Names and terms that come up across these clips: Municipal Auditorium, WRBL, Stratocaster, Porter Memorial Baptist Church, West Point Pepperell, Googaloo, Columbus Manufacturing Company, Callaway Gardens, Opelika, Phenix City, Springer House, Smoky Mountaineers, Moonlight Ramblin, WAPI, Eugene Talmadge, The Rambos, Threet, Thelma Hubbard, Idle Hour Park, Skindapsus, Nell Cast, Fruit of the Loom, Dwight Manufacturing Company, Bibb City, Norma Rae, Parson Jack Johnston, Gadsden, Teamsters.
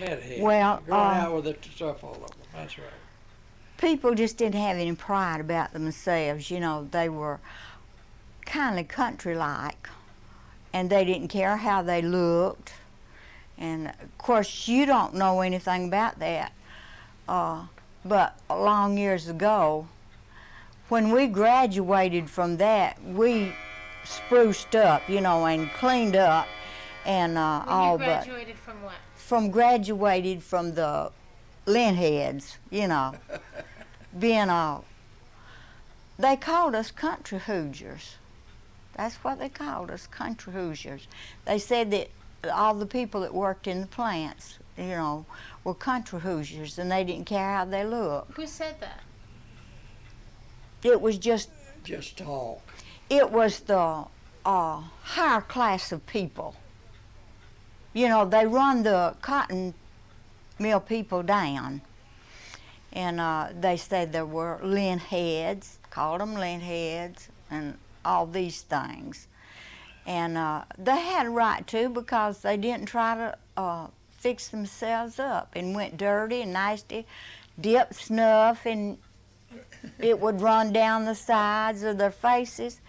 Nethead. Well, going out with it stuff all over. That's right. People just didn't have any pride about themselves. You know, they were kind of country-like, and they didn't care how they looked. And of course, you don't know anything about that. But long years ago, when we graduated from that, we spruced up, you know, and cleaned up, and all but. You graduated from what? Graduated from the Lint Heads, you know, being all. They called us country Hoosiers. That's what they called us, country Hoosiers. They said that all the people that worked in the plants, you know, were country Hoosiers, and they didn't care how they looked. Who said that? It was just talk. It was the higher class of people. You know, they run the cotton mill people down, and they said there were lint heads, called them lint heads, and all these things. And they had a right to, because they didn't try to fix themselves up, and went dirty and nasty, dipped snuff, and it would run down the sides of their faces.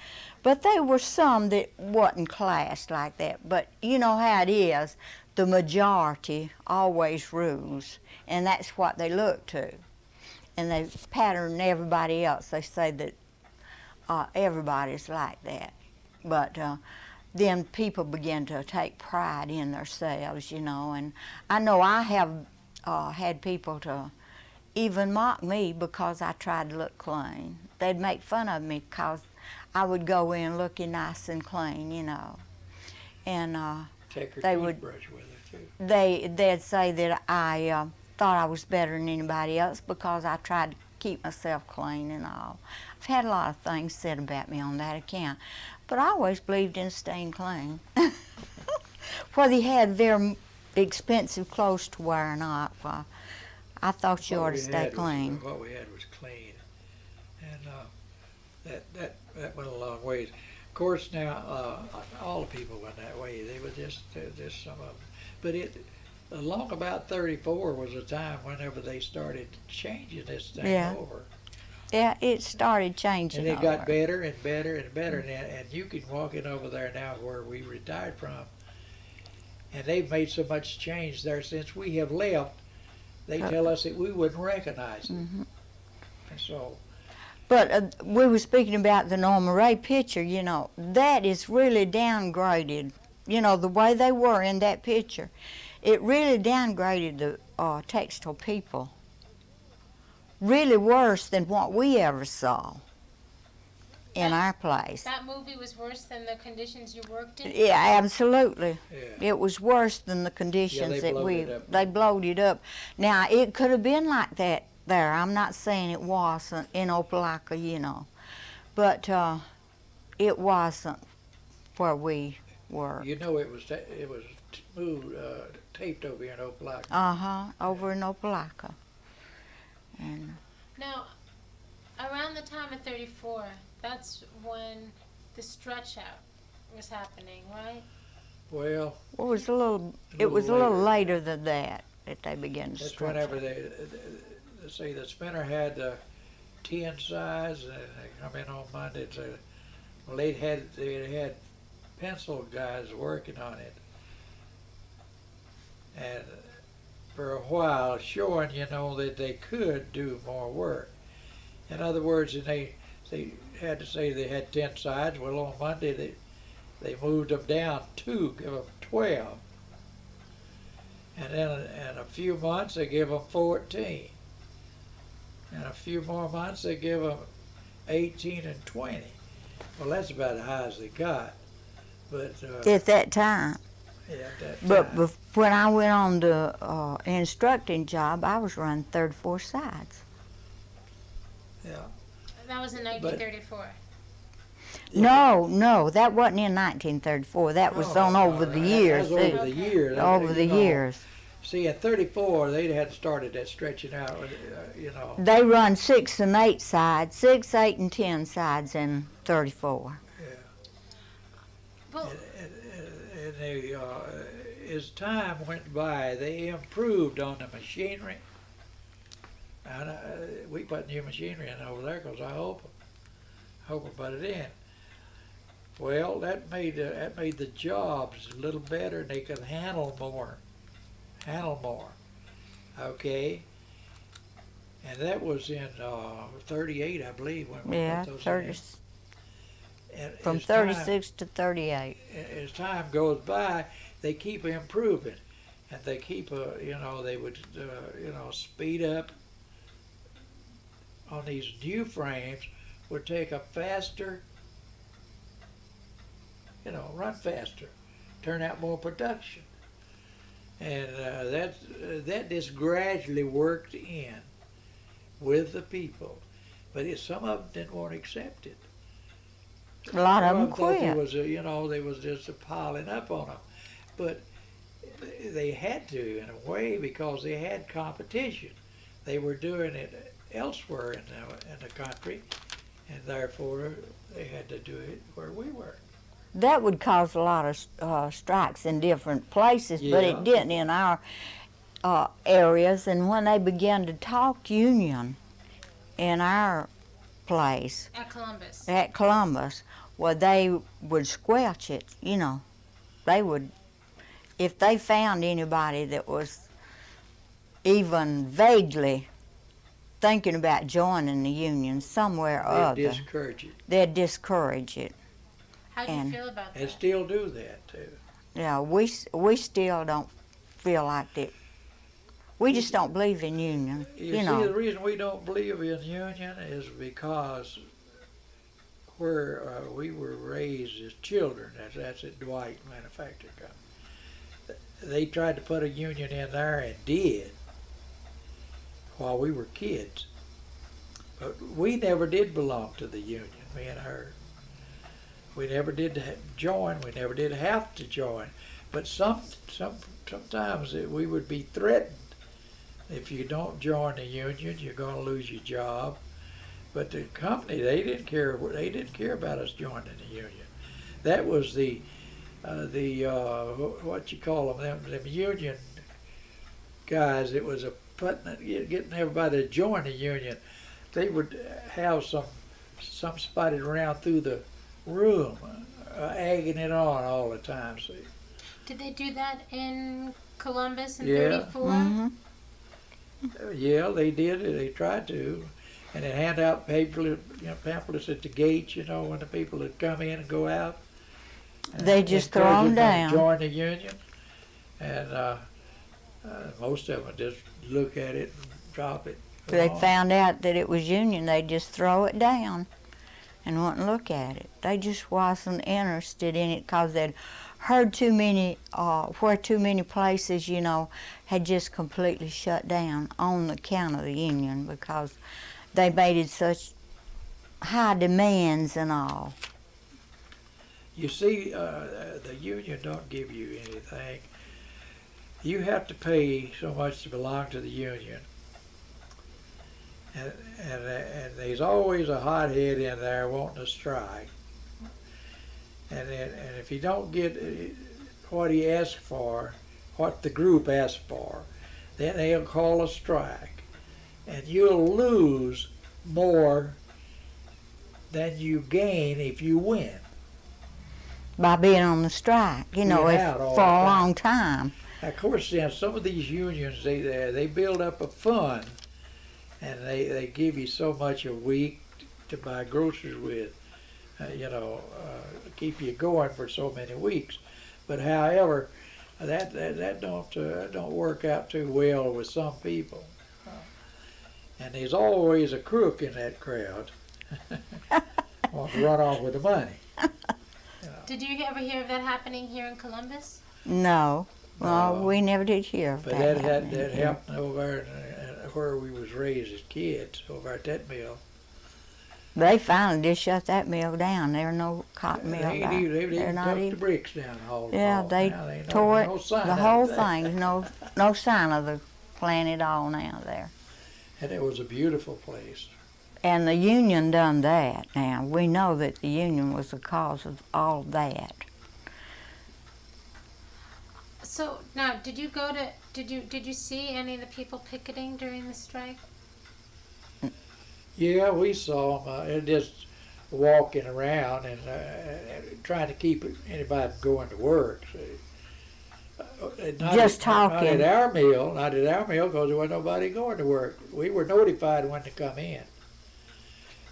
But there were some that wasn't classed like that. But you know how it is, the majority always rules, and that's what they look to. And they pattern everybody else. They say that everybody's like that. But then people begin to take pride in themselves, you know. And I know I have had people to even mock me because I tried to look clean. They'd make fun of me because I would go in looking nice and clean, you know. And take her toothbrush with her, too. They'd say that I thought I was better than anybody else because I tried to keep myself clean and all. I've had a lot of things said about me on that account, but I always believed in staying clean. Whether you had very expensive clothes to wear or not, well, I thought you ought to stay clean. What we had was clean, and that went a long ways. Of course, now all the people went that way. They were just some of them. But it along about 34 was a time whenever they started changing this thing over. Yeah, it started changing. And it got better and better and better. And you can walk in over there now where we retired from, and they've made so much change there since we have left. They tell us that we wouldn't recognize it. Mm-hmm. And so. But we were speaking about the Norma Rae picture, you know. That is really downgraded. You know, the way they were in that picture, it really downgraded the textile people. Really worse than what we ever saw in our place. That movie was worse than the conditions you worked in? Yeah, absolutely. Yeah. It was worse than the conditions that we... They blowed it up. Now, it could have been like that there. I'm not saying it wasn't in Opelika, you know. But it wasn't where we were. You know, it was moved, taped over in Opelika. Over in Opelika. And now, around the time of 34, that's when the stretch out was happening, right? Well, it was a little later than that they began to stretch. That's whenever they see the spinner had 10 size, and they come in on Monday and say, well, they had pencil guys working on it, and for a while, showing, you know, that they could do more work. In other words, and they had to say they had 10 sides. Well, on Monday, they moved them down 2, give them 12. And then in a few months, they give them 14. And a few more months, they give them 18 and 20. Well, that's about as high as they got. But at that time. Yeah, but when I went on the instructing job, I was running 34 sides. Yeah. That was in 1934. No, that wasn't in 1934. That was on over the years. Over the years. Over the years. See, at 34, they had started that stretching out. You know. They run 6 and 8 sides, 6, 8, and 10 sides in 34. Yeah. Well. And they, as time went by, they improved on the machinery. And we put new machinery in over there because I hope I put it in. Well, that made the jobs a little better, and they could handle more, okay? And that was in 38, I believe, when we put those in. From 36 to 38. As time goes by, they keep improving, and they keep, you know, they would, you know, speed up on these new frames, would take a faster, you know, run faster, turn out more production. And that just gradually worked in with the people. But some of them didn't want to accept it. A lot of them quit. There was, you know, there was just a piling up on them. But they had to, in a way, because they had competition. They were doing it elsewhere in the country, and therefore they had to do it where we were. That would cause a lot of strikes in different places, but it didn't in our areas. And when they began to talk union in our place, at Columbus, well, they would squelch it, you know. They would, if they found anybody that was even vaguely thinking about joining the union somewhere or other, they'd discourage it. How do you feel about that? And still do that, too. Yeah, we still don't feel like that. We just don't believe in union, you know. The reason we don't believe in union is because where we were raised as children, that's at Dwight Manufacturing Company. They tried to put a union in there and did while we were kids. But we never did belong to the union, me and her. We never did join. We never did have to join. But sometimes we would be threatened. If you don't join the union, you're going to lose your job. But the company, they didn't care. They didn't care about us joining the union. That was what you call them union guys. It was getting everybody to join the union. They would have some spotted around through the room, egging it on all the time, see. Did they do that in Columbus in 34? Mm-hmm. Yeah, they did it. They tried to. And they hand out pamphlets at the gates, you know, when the people would come in and go out. And they just throw them down. Join the union. And most of them just look at it and drop it. They found out that it was union, they just throw it down and wouldn't look at it. They just wasn't interested in it because they'd heard too many, where too many places, you know, had just completely shut down on account of the union because they made it such high demands and all. You see, the union don't give you anything. You have to pay so much to belong to the union. And there's always a hothead in there wanting to strike. And if you don't get what he asked for, what the group asked for, then they'll call a strike. And you'll lose more than you gain if you win. By being on the strike, you know, for a long time. Of course, then, some of these unions, they build up a fund. And they give you so much a week to buy groceries with, you know, keep you going for so many weeks. But however, that don't work out too well with some people. And there's always a crook in that crowd wants to run off with the money. You know. Did you ever hear of that happening here in Columbus? No. Well, we never did hear of that. But that happened over where we was raised as kids, over at that mill. They finally just shut that mill down. There were no cotton mill. They not even took the bricks down the whole. Yeah, they tore it, the whole thing. No sign of the plant at all now there. And it was a beautiful place. And the union done that now. We know that the union was the cause of all that. So now, did you see any of the people picketing during the strike? Yeah, we saw them just walking around and trying to keep anybody from going to work. Not at our meal, because there wasn't nobody going to work. We were notified when to come in.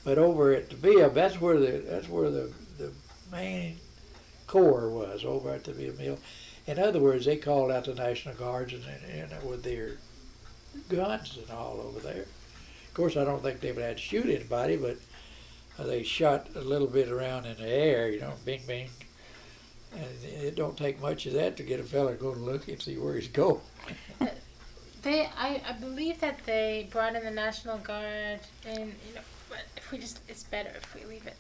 But over at the Bibb, that's where the main corps was, over at the Bibb Mill. In other words, they called out the National Guards and with their guns and all over there. Of course, I don't think they would have to shoot anybody, but they shot a little bit around in the air, you know, bing, bing. And it don't take much of that to get a fella to go to look and see where he's going. I believe that they brought in the National Guard, and you know, but if we just, it's better if we leave it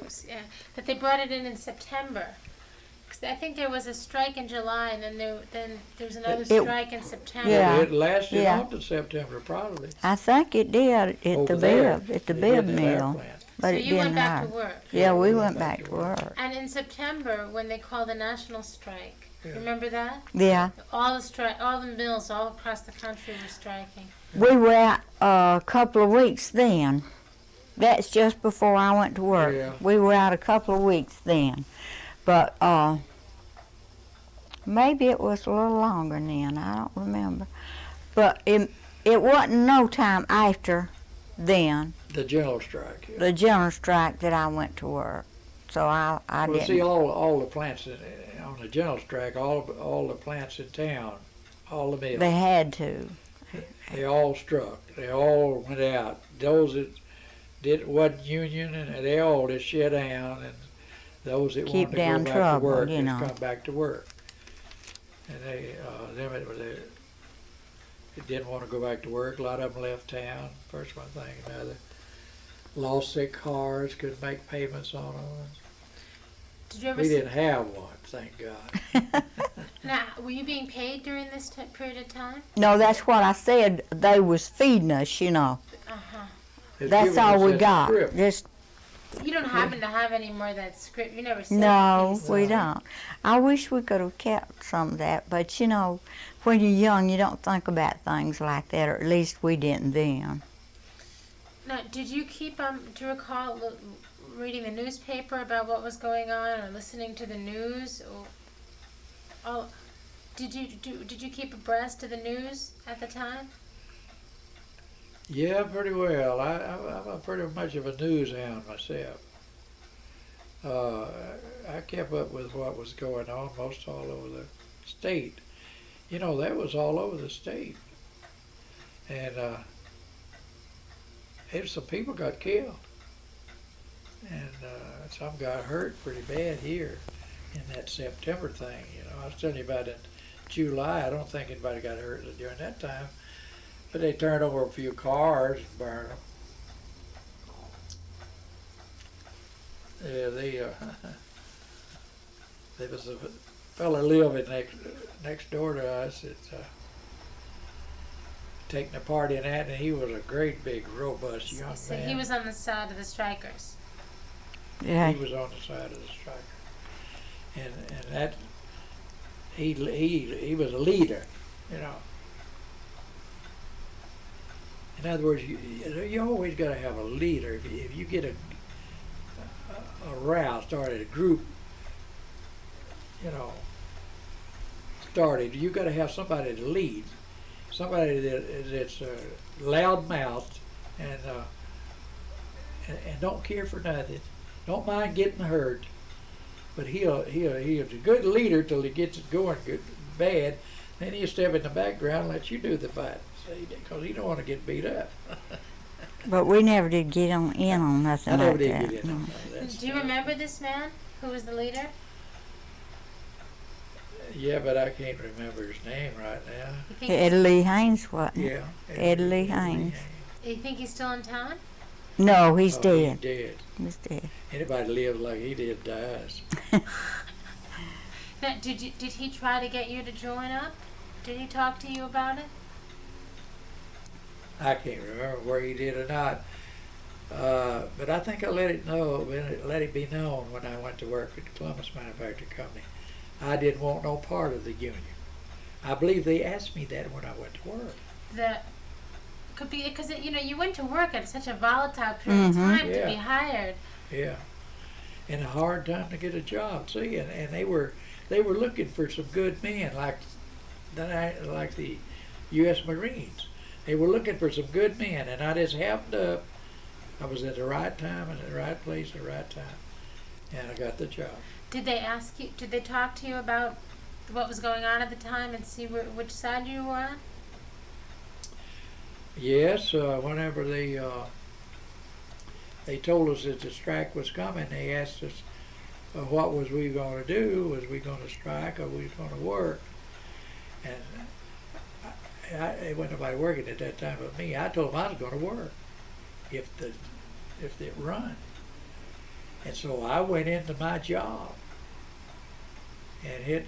loose. Yeah, but they brought it in September. Cause I think there was a strike in July, and then there was another strike in September. Yeah, it lasted on to September, probably. I think it did at the Bibb Mill. But so you went back to work. Yeah, we went back to work. And in September, when they called the national strike, remember that? Yeah. All the mills all across the country were striking. We were out a couple of weeks then. That's just before I went to work. Yeah. We were out a couple of weeks then, but maybe it was a little longer then. I don't remember. But it wasn't no time after then. The general strike. Yeah. The general strike that I went to work, so I didn't. Well, see, all the plants on the general strike, all the plants in town, all the mills. They had to. They all struck. They all went out. Those that wasn't union, and they all just shut down. And those that wanted to go back to work, just come back to work. And they, they didn't want to go back to work. A lot of them left town. First one thing, another. Lost their cars, couldn't make payments on them. We didn't have one, thank God. Now, were you being paid during this period of time? No, that's what I said. They was feeding us, you know. Uh-huh. That's all we got. Just. You don't happen to have any more of that script? You never said. No, we don't. I wish we could have kept some of that, but you know, when you're young, you don't think about things like that, or at least we didn't then. Now, did you keep, do you recall reading the newspaper about what was going on, or listening to the news? Did you keep abreast of the news at the time? Yeah, pretty well. I'm pretty much of a newshound myself. I kept up with what was going on most all over the state. You know, that was all over the state. And, some people got killed, and some got hurt pretty bad here in that September thing. You know, I was telling you about it in July. I don't think anybody got hurt during that time, but they turned over a few cars and burned them. Yeah, there was a fellow living next door to us that, taking a part in that, and he was a great big robust young man. So he was on the side of the strikers. Yeah. He was on the side of the strikers. And that he was a leader, you know. In other words, you always got to have a leader. If you get a row started, a group, you know, started, you got to have somebody to lead. Somebody that's loud-mouthed and don't care for nothing, don't mind getting hurt, but he's a good leader till he gets it going good bad. Then he'll step in the background and let you do the fight, because he don't want to get beat up. But we never did get in on nothing like that. No. Do you remember this man who was the leader? Yeah, but I can't remember his name right now. Ed Lee Haynes, wasn't it? Yeah. Ed Lee Haynes. Do you think he's still in town? No, he's dead. He's dead. He's dead. Anybody lives like he did dies. Now, did he try to get you to join up? Did he talk to you about it? I can't remember where he did or not. But I think I let it be known when I went to work at the Columbus Manufacturing Company. I didn't want no part of the union. I believe they asked me that when I went to work. That could be because, you know, you went to work at such a volatile period of time to be hired. Yeah, and a hard time to get a job. See, and they were looking for some good men like the U.S. Marines. They were looking for some good men, and I just happened to. I was at the right time and at the right place at the right time, and I got the job. Did they ask you? Did they talk to you about what was going on at the time and see which side you were on? Yes. Whenever they told us that the strike was coming, they asked us what was we going to do. Was we going to strike or we going to work? And it wasn't nobody working at that time but me. I told them I was going to work if they run. And so I went into my job, and it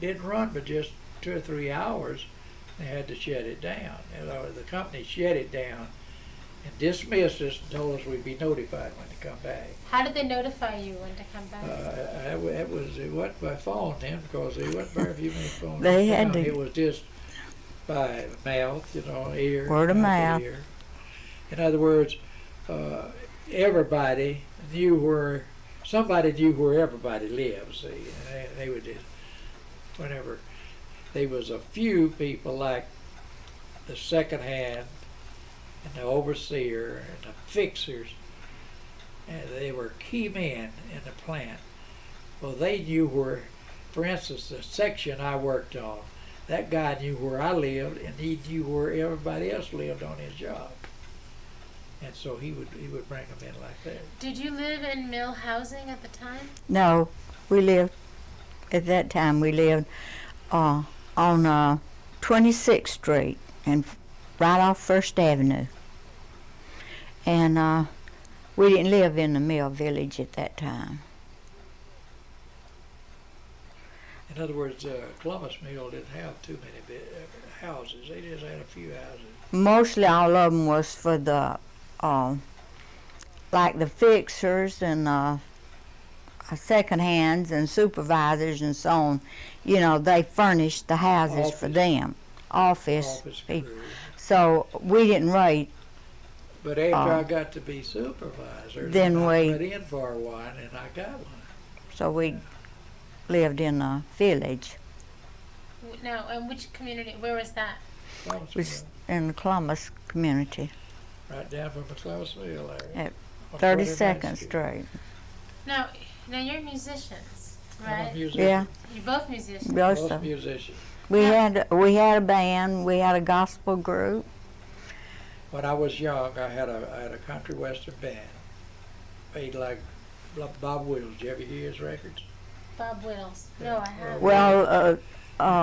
didn't run but just 2 or 3 hours. They had to shut it down. And the company shut it down and dismissed us and told us we'd be notified when to come back. How did they notify you when to come back? It wasn't by phone then, because there wasn't very few many phones. They had to. It was just by mouth, you know, ear. Word of mouth. Ear. In other words, everybody knew where, somebody knew where everybody lived, see, and they would just, whenever, there was a few people like the second hand and the overseer and the fixers, and they were key men in the plant. Well, they knew where, for instance, the section I worked on, that guy knew where I lived, and he knew where everybody else lived on his job. And so he would bring them in like that. Did you live in mill housing at the time? No, we lived, at that time we lived on 26th Street and right off First Avenue. And we didn't live in the mill village at that time. In other words, Columbus Mill didn't have too many houses. They just had a few houses. Mostly all of them was for the like the fixers and second hands and supervisors and so on. You know, they furnished the houses for them, office people. So we didn't rate. But after I got to be supervisor, then I went in for one and I got one. So we lived in a village. Now, in which community? Where was that? Columbus was in the Columbus community. Right down from the Columbus Mill area. At 32nd Street. Now you're musicians, right? I'm a musician. Yeah. You're both musicians. Both musicians. We had a band. We had a gospel group. When I was young, I had a country western band. Played like Bob Wills. Did you ever hear his records? Bob Wills. Yeah. No, I haven't. Well,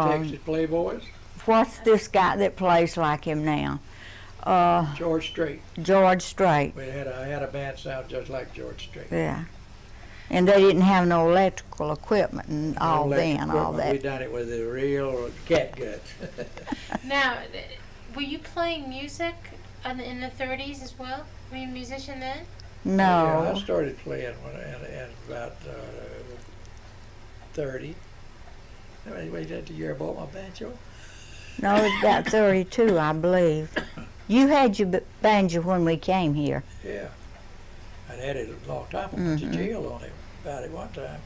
Texas Playboys. What's this guy that plays like him now? George Strait. George Strait. I had a band sound just like George Strait. Yeah. And they didn't have no electrical equipment and all that. We done it with the real cat guts. Now, were you playing music in the 30s as well? Were you a musician then? No. Yeah, I started playing in about 30. Anyway, that the year I bought my banjo. No, it was about 32, I believe. You had your banjo when we came here. Yeah. I'd had it a long time. I went to jail on it about it one time.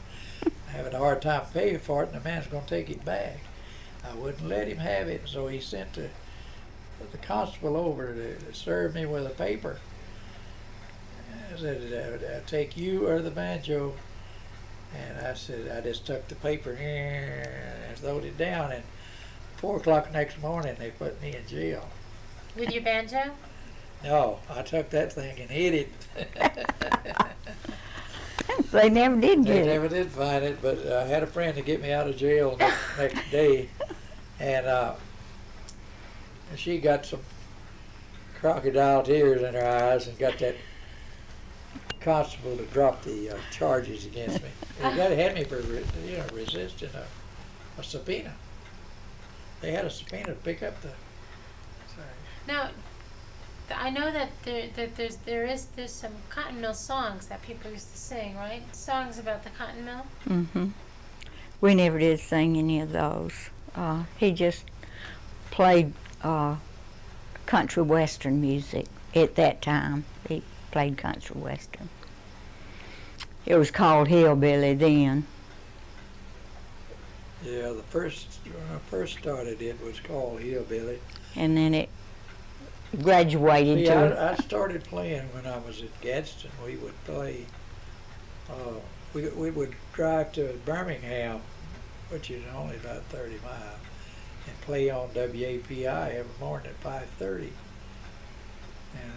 I having a hard time paying for it, and the man's going to take it back. I wouldn't let him have it, so he sent the constable over to serve me with a paper. I said, I take you or the banjo. And I said, I just took the paper and throwed it down. And 4 o'clock next morning, they put me in jail. With your banjo? No, I took that thing and hid it. They never did get it. They never did find it, but I had a friend to get me out of jail the next day, and she got some crocodile tears in her eyes and got that constable to drop the charges against me. They had me for resisting a subpoena. They had a subpoena to pick up the. Now, I know that there's some cotton mill songs that people used to sing, right? Songs about the cotton mill? Mm-hmm. We never did sing any of those. He just played country western music at that time. He played country western. It was called hillbilly then. Yeah, the first, when I first started, it was called hillbilly. And then it graduated to... Yeah, I started playing when I was at Gadsden. We would play, we would drive to Birmingham, which is only about 30 miles, and play on WAPI every morning at 5:30. And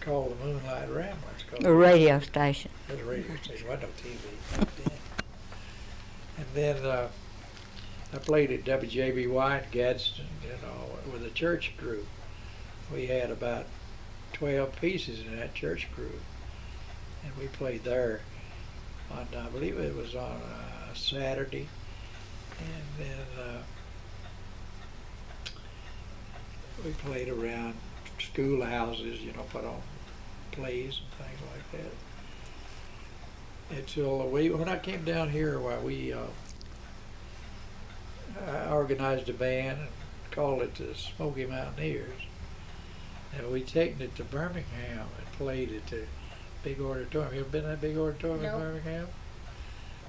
called the Moonlight Ramblin. The radio station. It was a radio station, there wasn't no TV back then. And then I played at WJBY in Gadsden, you know, with a church group. We had about 12 pieces in that church group, and we played there on, I believe it was on a Saturday. And then we played around schoolhouses, you know, put on plays and things like that. Until we, when I came down here, well, we I organized a band and called it the Smoky Mountaineers, and we taken it to Birmingham and played at the big auditorium. You ever been to that big auditorium in Birmingham?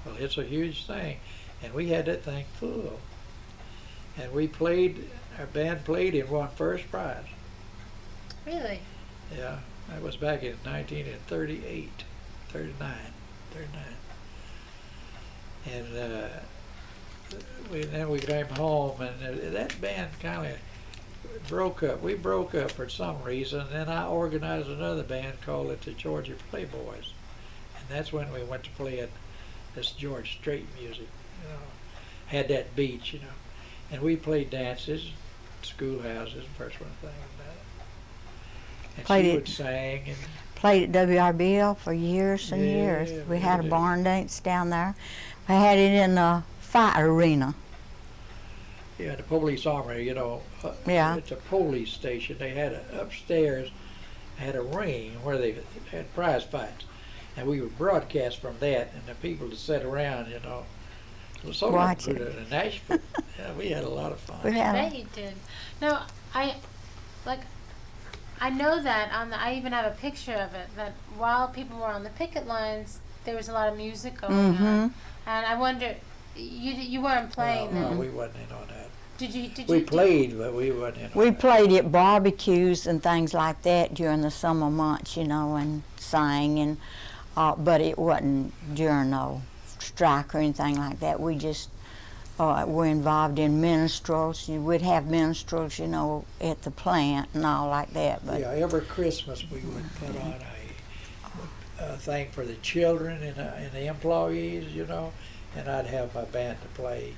Well, it's a huge thing, and we had that thing full. And we played, our band played and won first prize. Really? Yeah, that was back in 1938, 39. 39. And then we came home, and that band kind of broke up. We broke up for some reason, and then I organized another band, called it the Georgia Playboys. And that's when we went to play at this George Strait music, you know, had that beach, you know. And we played dances, schoolhouses, first one thing and that. And she would sing. And played at WRBL for years and years. Yeah, we had a barn dance down there. I had it in a fire arena. Yeah, the police armory, you know. Yeah. It's a police station. They had a, upstairs, had a ring where they had prize fights. And we would broadcast from that, and the people that sat around, you know. So watch it. In Nashville. Yeah, we had a lot of fun. We had they did. No, I, like, I know that on the, I even have a picture of it, that while people were on the picket lines, there was a lot of music going on. And I wonder, you weren't playing then? No, we wasn't in on that. Did you played, but we wasn't in on that. We played at barbecues and things like that during the summer months, you know, and sang, and but it wasn't during no strike or anything like that. We just were involved in minstrels. You would have minstrels, you know, at the plant and all like that. But yeah, every Christmas we would put on a thing for the children and the employees, you know, and I'd have my band to play.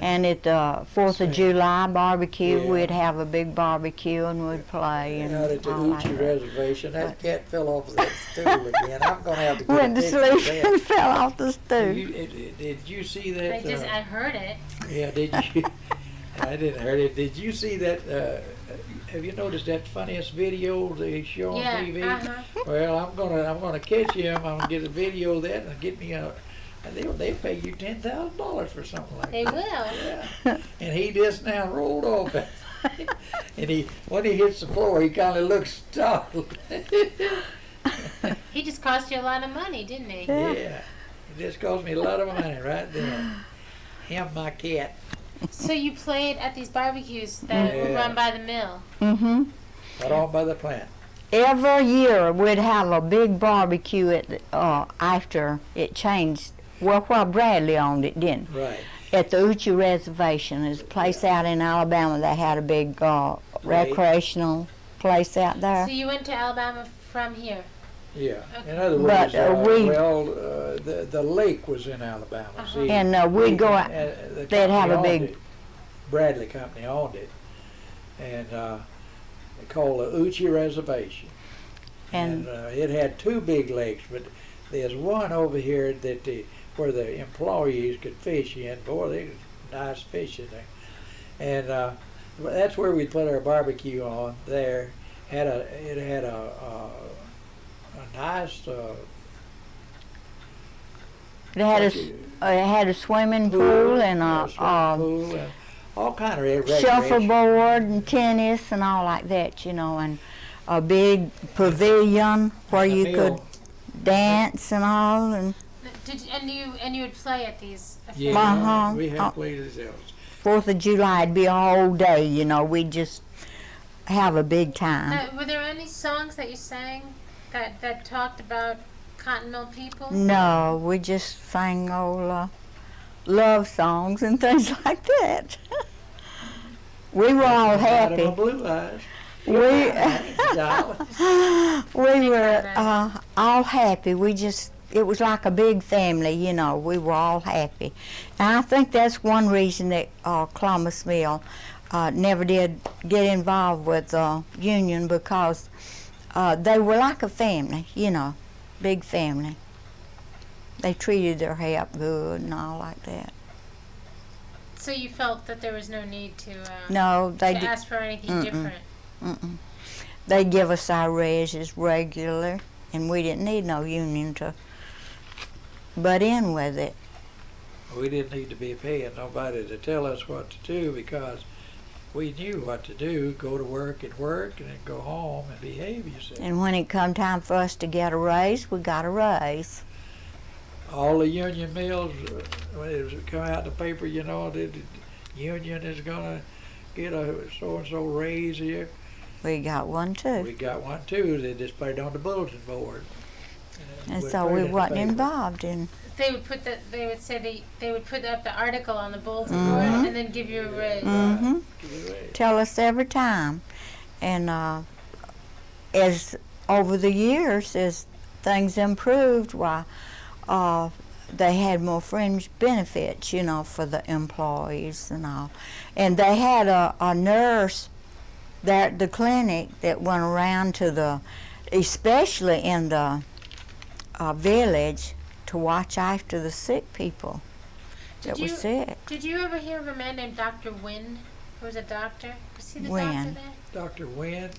And at the 4th of July barbecue, we'd have a big barbecue and we'd play. And out at the Uchi Reservation, that cat fell off the stool again. I'm going to have to get went to sleep and fell off the stool. Did you see that? I heard it. Yeah, did you? I didn't hear it. Did you see that? Have you noticed that funniest video they show on TV? Well, I'm gonna catch him. I'm gonna get a video of that and get me a. And they pay you $10,000 for something like that. They will. Yeah. And he just now rolled over. And he, when he hits the floor, he kind of looks startled. He just cost you a lot of money, didn't he? Yeah. He just cost me a lot of money right there. Him, my cat. So you played at these barbecues that were run by the mill? Mm-hmm. Right off by the plant. Every year we'd have a big barbecue at the, after it changed. Well, while Bradley owned it, didn't it? Right. At the Uchi Reservation. There's a place out in Alabama that had a big recreational place out there. So you went to Alabama from here? Yeah. Okay. In other words, but, the lake was in Alabama. See, and we'd go out, they'd have a big... Bradley Company owned it, and they called the Uchi Reservation. And it had two big lakes, but there's one over here that where the employees could fish in. Boy, they could nice fish in there. And that's where we put our barbecue on there. It had a nice... It had a It had a swimming pool and a all kind of shuffleboard and tennis and all like that, you know, and a big pavilion where you could dance and all. And you would play at these? Yeah, we had played ourselves. 4th of July, it'd be a whole day, you know. We'd just have a big time. Now, were there any songs that you sang that talked about Continental people? No, we just sang old love songs and things like that. We were all happy. We were all happy. We just, it was like a big family, you know. We were all happy. And I think that's one reason that Columbus Mill never did get involved with the union, because they were like a family, you know, big family. They treated their help good and all like that. So you felt that there was no need to, to ask for anything different? Mm-mm. They give us our raises regularly, and we didn't need no union to butt in with it. We didn't need to be paying nobody to tell us what to do, because we knew what to do, go to work, and then go home and behave yourself. And when it come time for us to get a raise, we got a raise. All the union mills, when it come out in the paper, you know, the union is going to get a so-and-so raise here. We got one, too. We got one, too. They displayed on the bulletin board. And so we wasn't involved in. They would put the, they would say they would put up the article on the bulletin board and then give you a raise. Tell us every time. And as over the years, as things improved, why they had more fringe benefits, you know, for the employees and all. And they had a nurse there at the clinic that went around to the, especially in the village, to watch after the sick people that were sick. Did you ever hear of a man named Doctor Wynn, who was a doctor? Was he the doctor there? Doctor Wynn?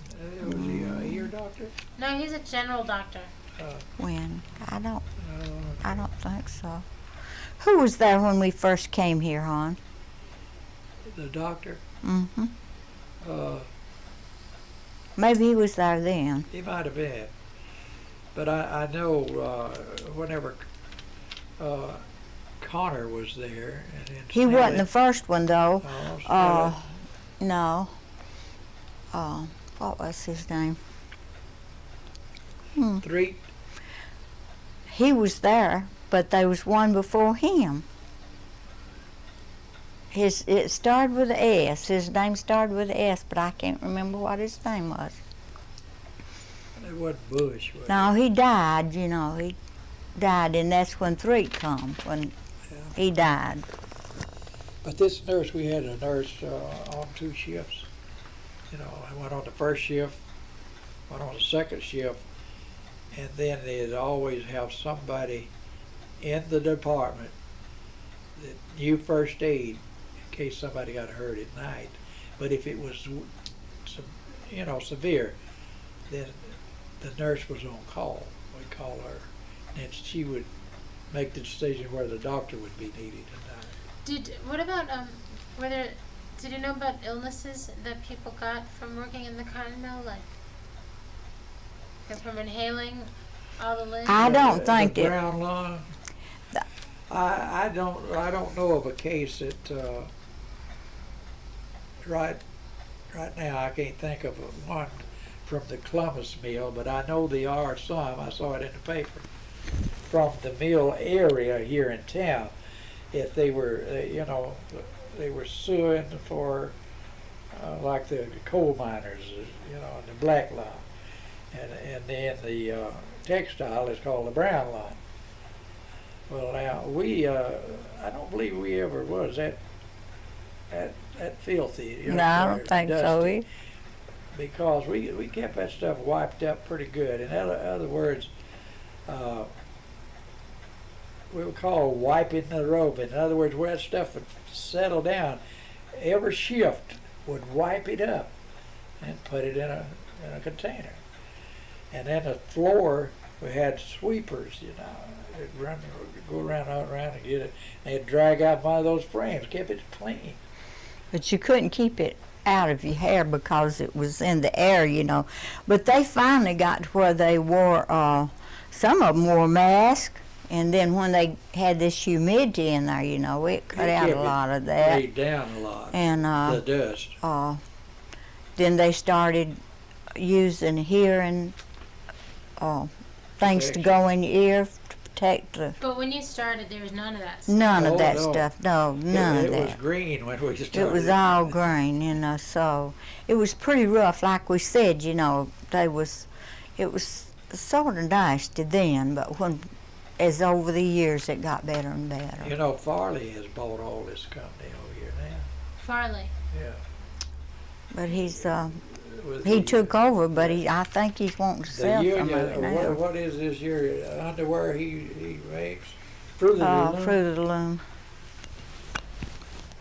Was he an ear doctor? No, he's a general doctor. Wynn? I don't think so. Who was there when we first came here, hon? The doctor? Mm-hmm. Maybe he was there then. He might have been. But I know whenever Connor was there. And he wasn't the first one, though. No. What was his name? Threet. He was there, but there was one before him. It started with an S. His name started with an S, but I can't remember what his name was. It wasn't Bush, was it? No, he died, you know. He died, and that's when Threet come, when he died. But this nurse, we had a nurse on 2 shifts. You know, I went on the 1st shift, went on the 2nd shift, and then they'd always have somebody in the department that knew first aid in case somebody got hurt at night. But if it was, you know, severe, then the nurse was on call. We'd call her, and she would make the decision whether the doctor would be needed or not. What about whether? Did you know about illnesses that people got from working in the cotton mill, like from inhaling all the lead? I don't think the brown lung. I don't know of a case that right now I can't think of one from the Columbus Mill, but I know there are some. I saw it in the paper from the mill area here in town. If they were, you know, they were suing for like the coal miners, you know, the black lung, and then the textile is called the brown lung. Well, now we, I don't believe we ever was that filthy. You know, no, I don't think so either. Because we kept that stuff wiped up pretty good. In other words, we would call wiping the rope. In other words, where that stuff would settle down, every shift would wipe it up and put it in a container. And then the floor we had sweepers, you know. They'd run, go around out around and get it. And they'd drag out one of those frames, kept it clean. But you couldn't keep it out of your hair because it was in the air, you know. But they finally got to where they wore, some of them wore masks, and then when they had this humidity in there, you know, it cut out a lot of that. Laid down a lot, and the dust. Then they started using hearing things to go in your ear to protect the... But when you started, there was none of that stuff. None of that stuff, no, none of that. It was green when we started. It was all green, you know, so it was pretty rough, like we said, you know, they was, it was sort of nasty then, but when, as over the years, it got better and better. You know, Farley has bought all this company over here now. Farley? Yeah. But he's, he took over, but he, I think he's wanting to sell some of it now. What is this year underwear he makes? Fruit of the Loom? Fruit of the Loom.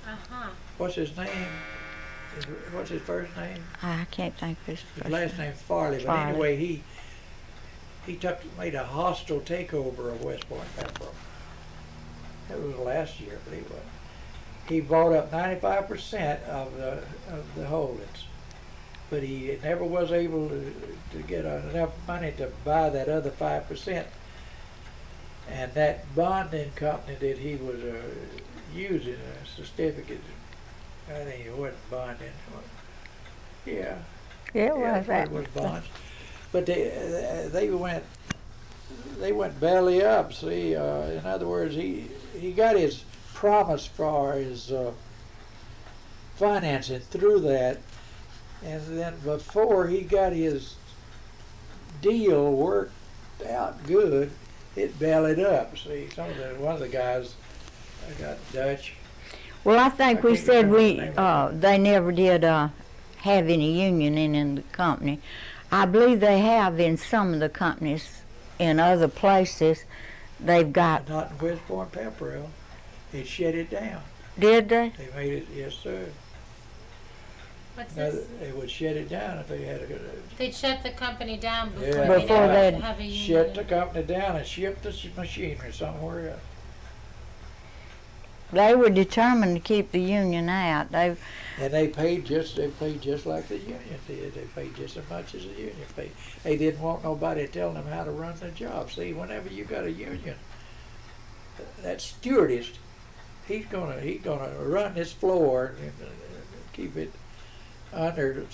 Uh-huh. What's his name? What's his first name? I can't think of his first name. His last name Farley, but anyway, he took, made a hostile takeover of West Point Pepperell. That was last year, I believe it was. He bought up 95% of the holdings, but he never was able to get enough money to buy that other 5%. And that bonding company that he was using, a certificate, I think it wasn't bonding. Yeah. Yeah, it was. Yeah, it was bonds. But they went belly up. See, in other words, he got his promise for his financing through that, and then before he got his deal worked out good, it bellied up. See, one of the guys, I got Dutch. Well, I think we said they never did have any union in the company. I believe they have in some of the companies in other places. They've got not in West Point Pepperell. They shut it down. Did they? They made it, yes, sir. What's this? They would shut it down if they had a good... They'd shut the company down before, they'd have a union. Shut the company down and ship the machinery somewhere else. They were determined to keep the union out. They paid just like the union did. They paid just as much as the union paid. They didn't want nobody telling them how to run their job. See, whenever you got a union, that stewardess, he's gonna run his floor and keep it under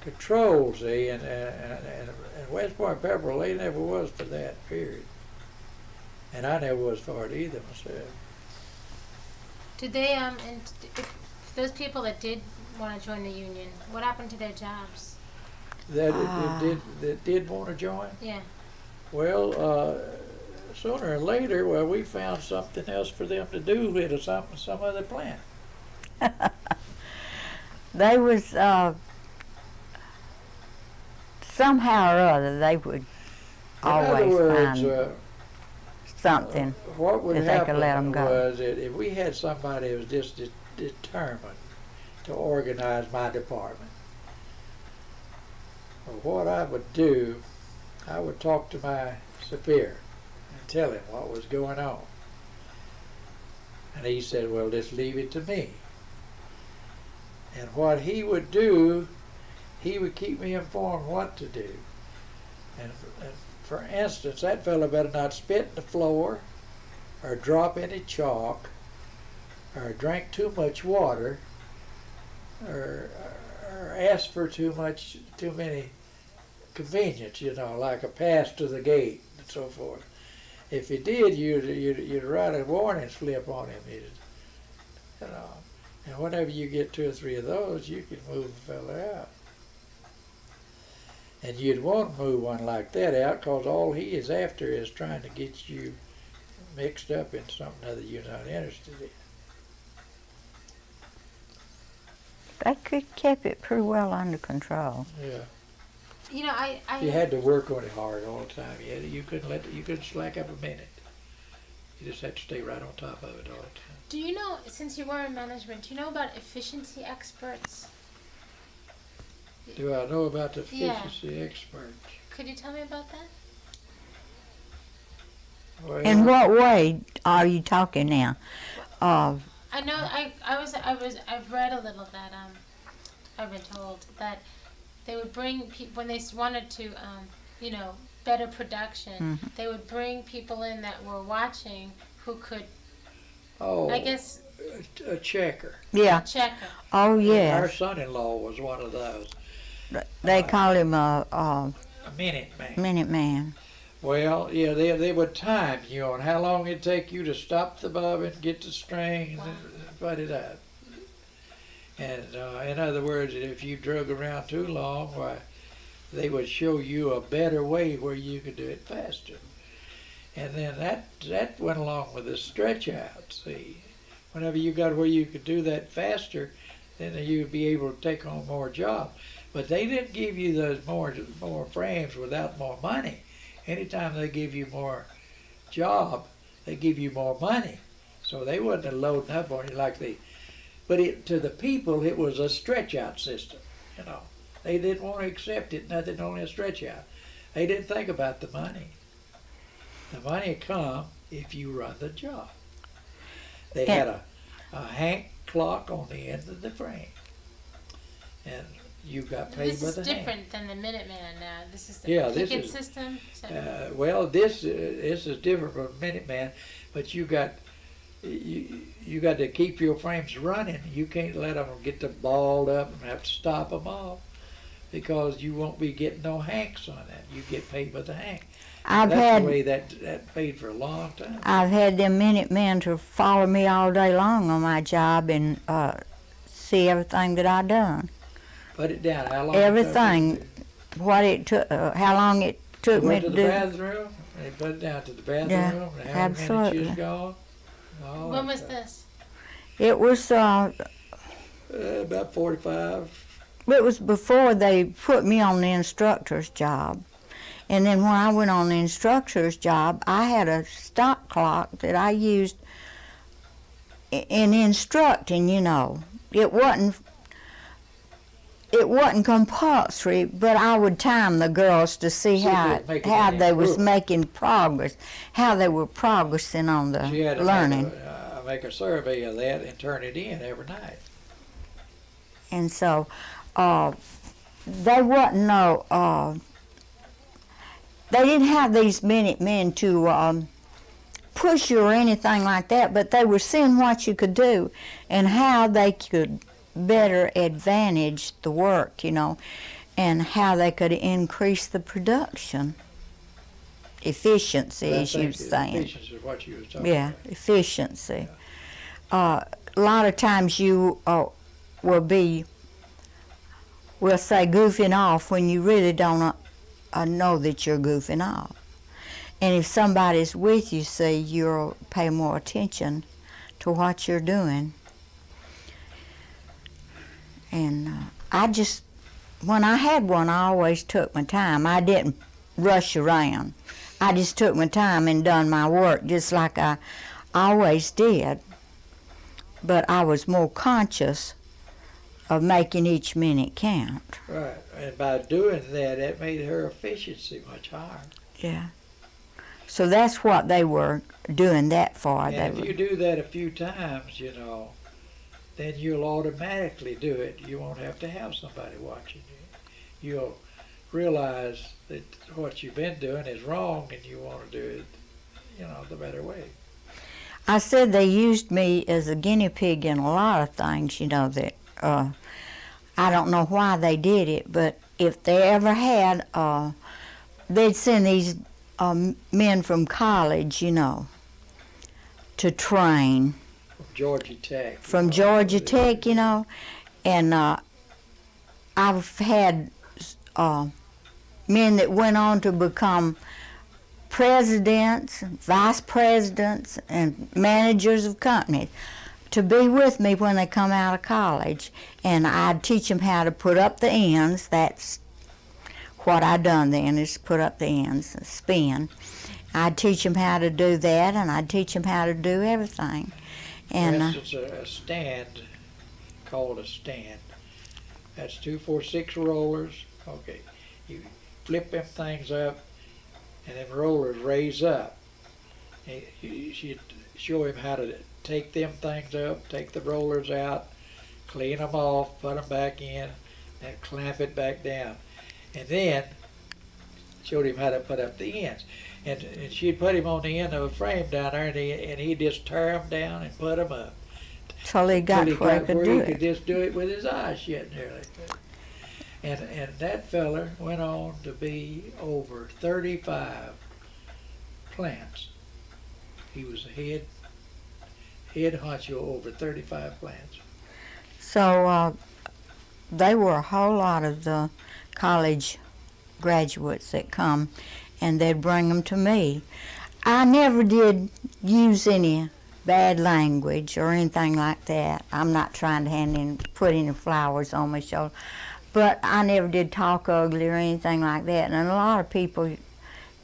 control, see, and West Point Pepperell, they never was for that period. And I never was for it either myself. Did they, and if those people that did want to join the union, what happened to their jobs? That did want to join? Yeah. Well, sooner or later, well, we found something else for them to do with, or some other plan. They was somehow or other they would always find something that they could let them go. What would happen was that if we had somebody who was just determined to organize my department, what I would do, I would talk to my superior. Tell him what was going on, and he said, well, just leave it to me. And what he would do, he would keep me informed what to do. And for instance, that fellow better not spit on the floor or drop any chalk or drink too much water or ask for too many convenience, you know, like a pass to the gate and so forth. If he did, you'd write a warning slip on him, you know. And whenever you get 2 or 3 of those, you can move the fella out. And you'd want to move one like that out, because all he is after is trying to get you mixed up in something other you're not interested in. They could keep it pretty well under control. Yeah. You know, you had to work on it hard all the time. You couldn't slack up a minute. You just had to stay right on top of it all the time. Do you know, since you were in management, do you know about efficiency experts? Do I know about the efficiency experts? Could you tell me about that? Well, in what way are you talking now? I know I've read a little that I've been told that they would bring people when they wanted to you know, better production. Mm-hmm. They would bring people in that were watching who could. Oh, I guess a checker. Yeah. A checker. Oh yeah. Our son-in-law was one of those. They call him a Minuteman. Minuteman. Well, yeah, they would time you on how long it'd take you to stop the bobbin, get the strings, wow, and fight it out. And in other words, if you drug around too long, why, they would show you a better way where you could do it faster. And then that went along with the stretch out, see. Whenever you got where you could do that faster, then you'd be able to take on more jobs. But they didn't give you those more frames without more money. Anytime they give you more job, they give you more money. So they wasn't loading up on you like they, but it, to the people, it was a stretch out system, you know. They didn't want to accept it, nothing, only a stretch out. They didn't think about the money. The money come if you run the job. They had a hank clock on the end of the frame. And you got paid with a hank. This is different than the Minuteman now. This is the ticket system? Well, this is different from Minuteman, but you got you got to keep your frames running. You can't let them get balled up and have to stop them off because you won't be getting no hanks on that. You get paid with a hank. That's the way that paid for a long time. I've had them Minutemen to follow me all day long on my job and see everything that I done. Put it down. How long? Everything. What it took. How long it took me to do. Went to the bathroom. They put it down to the bathroom. Yeah, and how absolutely. Many minutes you was gone. When was this? It was about 45. It was before they put me on the instructor's job. And then when I went on the instructor's job, I had a stop clock that I used in instructing, you know. It wasn't compulsory, but I would time the girls to see how they was making progress, how they were progressing on the learning. Make a survey of that and turn it in every night. And so they wasn't no... They didn't have these Minutemen to push you or anything like that, but they were seeing what you could do and how they could better advantage the work, you know, and how they could increase the production. Efficiency, as you were saying. Efficiency is what you were talking about. Yeah, efficiency. Yeah. A lot of times you will be, we'll say, goofing off when you really don't know that you're goofing off. And if somebody's with you, see, you'll pay more attention to what you're doing. And I just, when I had one, I always took my time. I didn't rush around. I just took my time and done my work just like I always did. But I was more conscious of making each minute count. Right. And by doing that, it made her efficiency much higher. Yeah. So that's what they were doing that for. And if you do that a few times, you know, then you'll automatically do it. You won't have to have somebody watching you. You'll realize that what you've been doing is wrong and you want to do it, you know, the better way. I said they used me as a guinea pig in a lot of things, you know, that... I don't know why they did it, but if they ever had, they'd send these men from college, you know, to train. From Georgia Tech. From Georgia Tech, you know, and I've had men that went on to become presidents, vice presidents, and managers of companies, to be with me when they come out of college, and I'd teach them how to put up the ends. That's what I done then, is put up the ends and spin. I'd teach them how to do that, and I'd teach them how to do everything. And for instance, a stand, called a stand. That's 2, 4, 6 rollers. Okay, you flip them things up, and them rollers raise up. She'd show him how to take them things up, take the rollers out, clean them off, put them back in, and clamp it back down. And then showed him how to put up the ends. And she'd put him on the end of a frame down there, and he'd just tear them down and put them up. Till he got where he could do it. He could just do it with his eyes shut nearly. And that feller went on to be over 35 plants. He was the head honcho over 35 plants. So they were a whole lot of the college graduates that come, and they'd bring them to me. I never did use any bad language or anything like that. I'm not trying to put any flowers on my shoulder, but I never did talk ugly or anything like that. And a lot of people,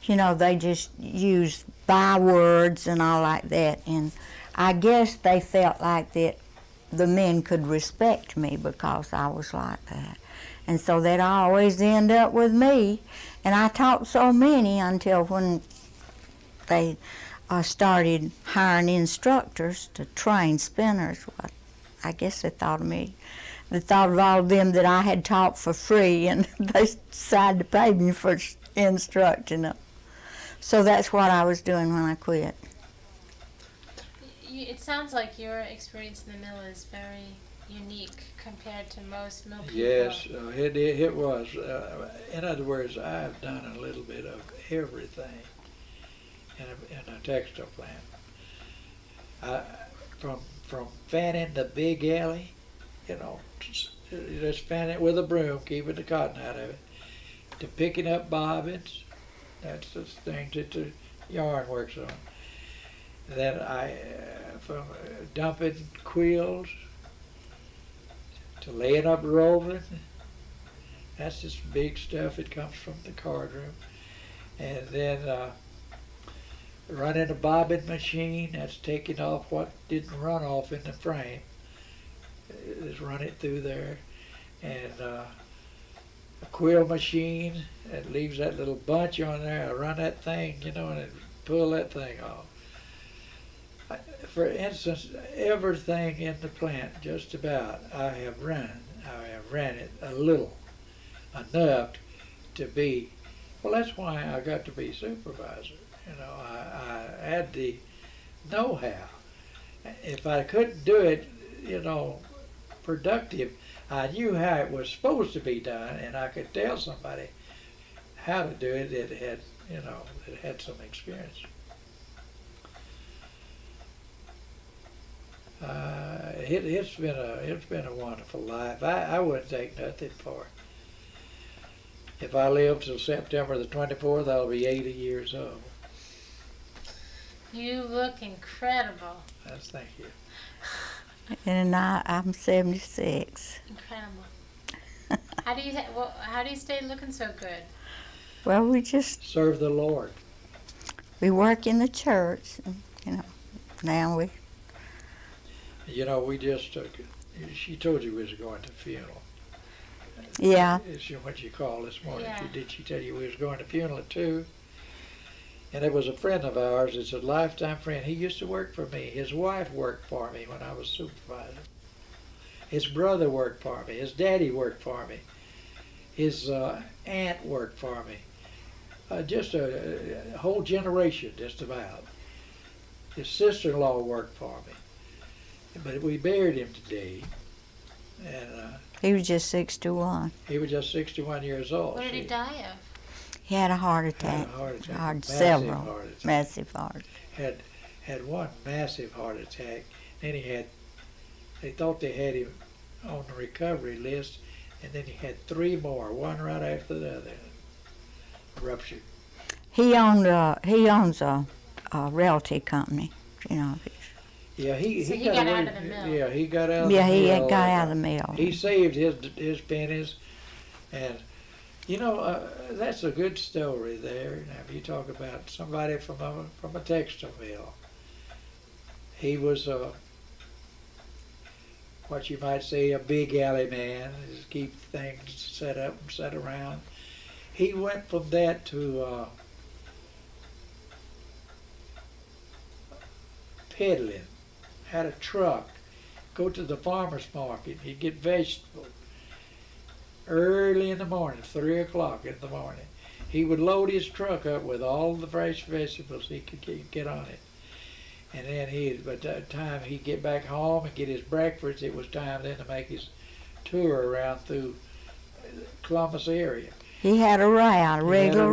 you know, they just use bywords and all like that. And I guess they felt like that the men could respect me because I was like that. And so they'd always end up with me. And I taught so many until when they started hiring instructors to train spinners. Well, I guess they thought of me. They thought of all of them that I had taught for free, and they decided to pay me for instructing them. So that's what I was doing when I quit. It sounds like your experience in the mill is very unique compared to most mill people. Yes, it was. In other words, I've done a little bit of everything in a textile plant. From fanning the big alley, you know, just fan it with a broom, keeping the cotton out of it, to picking up bobbins. That's the thing that the yarn works on. Then from dumping quills to laying up rolling. That's just big stuff. It comes from the card room. And then running a bobbin machine. That's taking off what didn't run off in the frame. Just run it through there. And a quill machine that leaves that little bunch on there. I run that thing, you know, and it pull that thing off. For instance, everything in the plant, just about, I have ran it a little, enough to be, well, that's why I got to be supervisor. You know, I had the know-how. If I couldn't do it, you know, productive, I knew how it was supposed to be done, and I could tell somebody how to do it that had, you know, that had some experience. It's been a wonderful life. I wouldn't take nothing for it. If I live till September the 24th, I'll be 80 years old. You look incredible. Yes, thank you. And I'm 76. Incredible. How do you stay looking so good? Well, we just serve the Lord. We work in the church, and, you know. Now we. You know, we just took it. She told you we was going to funeral. Yeah. Is what you call this morning. Yeah. Did she tell you we was going to funeral too? And there was a friend of ours. It's a lifetime friend. He used to work for me. His wife worked for me when I was supervisor. His brother worked for me. His daddy worked for me. His aunt worked for me. Just a whole generation, just about. His sister-in-law worked for me. But we buried him today, and he was just 61. He was just 61 years old. What did he die of? He had a heart attack. Massive heart attack. Had one massive heart attack. Then he had. They thought they had him on the recovery list, and then he had three more, one right after the other. Ruptured. He owns a realty company. You know. Yeah, he got out of the mill. Yeah, he got out of the mill. Yeah, he got out of the mill. He saved his pennies. And, you know, that's a good story there. Now, if you talk about somebody from a textile mill, he was, what you might say, a big alley man, just keep things set up and set around. He went from that to peddling, had a truck, go to the farmer's market, he'd get vegetables. Early in the morning, 3 o'clock in the morning, he would load his truck up with all the fresh vegetables he could get on it. And then by the time he'd get back home and get his breakfast, it was time then to make his tour around through Columbus area. He had a route, regular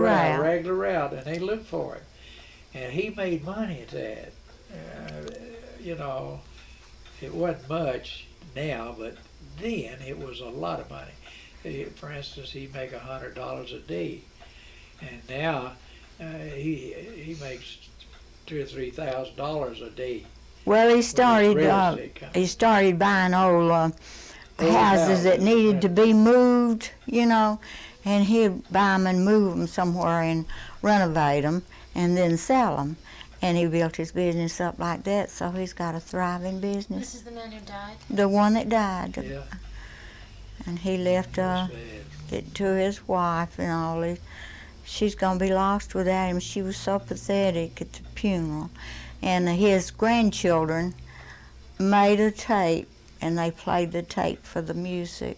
route, and they looked for him. And he made money at that. You know, it wasn't much now, but then it was a lot of money. For instance, he'd make $100 a day, and now he makes $2,000 or $3,000 a day. Well, he started buying old houses that needed to be moved, you know, and he'd buy them and move them somewhere and renovate them and then sell them. And he built his business up like that, so he's got a thriving business. This is the man who died? The one that died. Yeah. And he left it to his wife and all this. She's going to be lost without him. She was so pathetic at the funeral. And his grandchildren made a tape, and they played the tape for the music.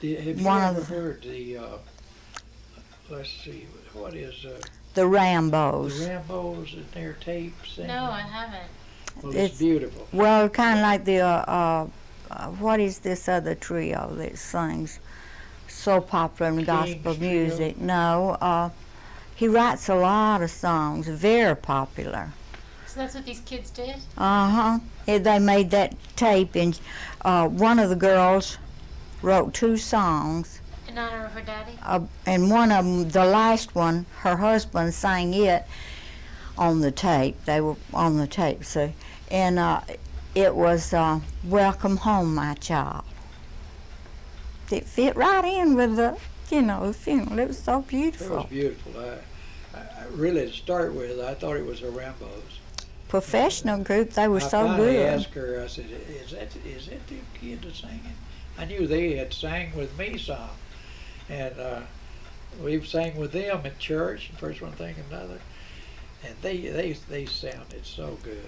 The Rambos. The Rambos and their tapes? No, I haven't. Well, it's beautiful. Well, kind of like the, what is this other trio that sings so popular in gospel music? No, he writes a lot of songs, very popular. So that's what these kids did? Uh-huh. They made that tape, and one of the girls wrote 2 songs. In honor of her daddy? And one of them, the last one, her husband sang it on the tape. They were on the tape, see. And it was, Welcome Home, My Child. It fit right in with the, you know, the funeral. It was so beautiful. It was beautiful. I really, to start with, I thought it was the Rambos. Professional group, they were so good. I asked her, I said, is that the kid that's singing? I knew they had sang with me some. And we've sang with them in church, first one thing and another. And they sounded so good.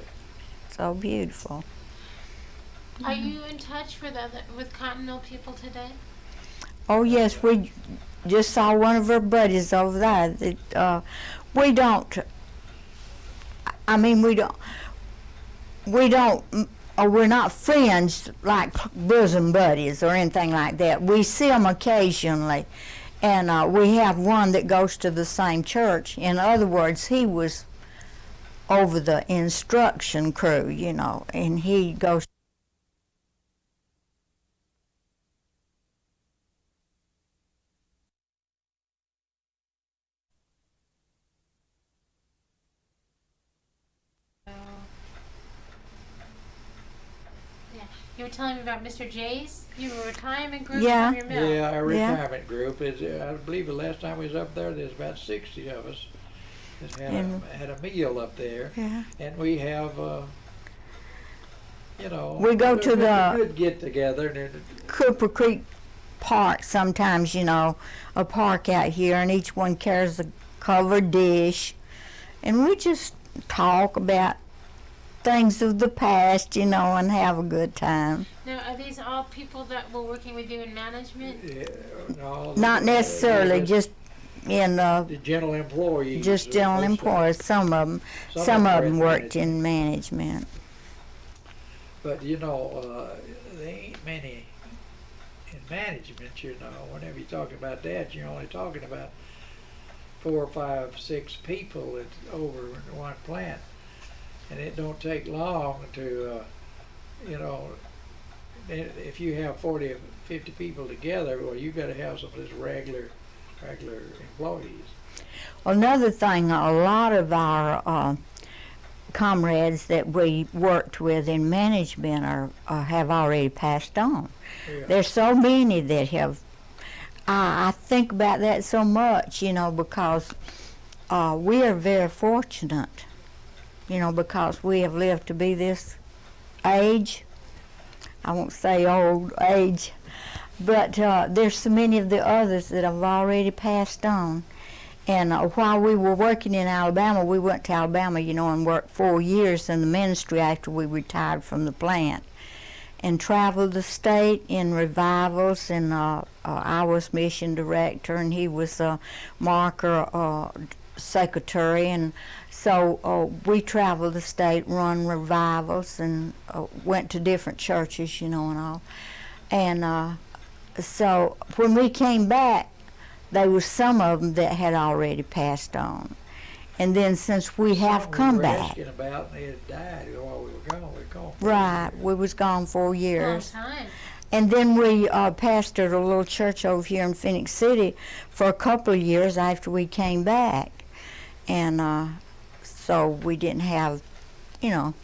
So beautiful. Mm-hmm. Are you in touch with Cotton Mill people today? Oh, yes. We just saw one of our buddies over there. That, we don't, I mean, we're not friends like bosom buddies or anything like that. We see them occasionally, and we have one that goes to the same church. In other words, he was over the instruction crew, you know, and he goes. You were telling me about Mr. Jay's. You were a retirement group from your mill. Yeah, our retirement group. I believe the last time we was up there, there's about 60 of us that had a meal up there. Yeah. And we have, you know, we go to the good get together. And Cooper Creek Park sometimes, you know, a park out here, and each one carries a covered dish, and we just talk about things of the past, you know, and have a good time. Now, are these all people that were working with you in management? Yeah, no, not necessarily, just in the general employees. Just general employees. Some of them, some of them worked in management. But you know, there ain't many in management. You know, whenever you talk about that, you're only talking about 4, 5, 6 people that's over in one plant. And it don't take long to, you know, if you have 40 or 50 people together, well, you've got to have some of these regular employees. Well, another thing, a lot of our comrades that we worked with in management have already passed on. Yeah. There's so many that have, I think about that so much, you know, because we are very fortunate. You know, because we have lived to be this age. I won't say old age, but there's so many of the others that have already passed on. And while we were working in Alabama, we went to Alabama, you know, and worked 4 years in the ministry after we retired from the plant, and traveled the state in revivals, and I was mission director, and he was a marker secretary, and so we traveled the state, run revivals, and went to different churches, you know, and all. And so when we came back, there was some of them that had already passed on. And then since we have come back. We were asking about, they had died while we were gone. We were gone for years. We was gone 4 years. Long time. And then we pastored a little church over here in Phenix City for a couple of years after we came back. And so we didn't have, you know,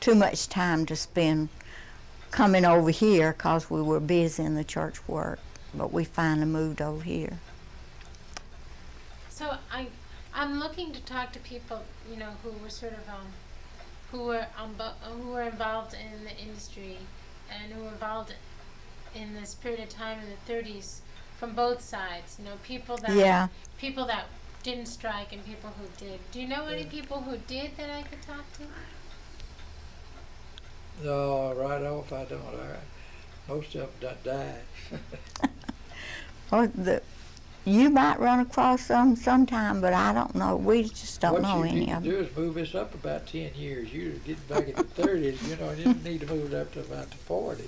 too much time to spend coming over here because we were busy in the church work. But we finally moved over here. So I'm looking to talk to people, you know, who were sort of, who were involved in the industry and who were involved in this period of time in the 30s from both sides. You know, people that people that didn't strike and people who did. Do you know any people who did that I could talk to? No, right off I don't. Most of them died. Well, you might run across some sometime, but I don't know. We just don't know any of them. What you do is move this up about 10 years. You're getting back in the 30s, you know, you didn't need to move it up to about the 40s.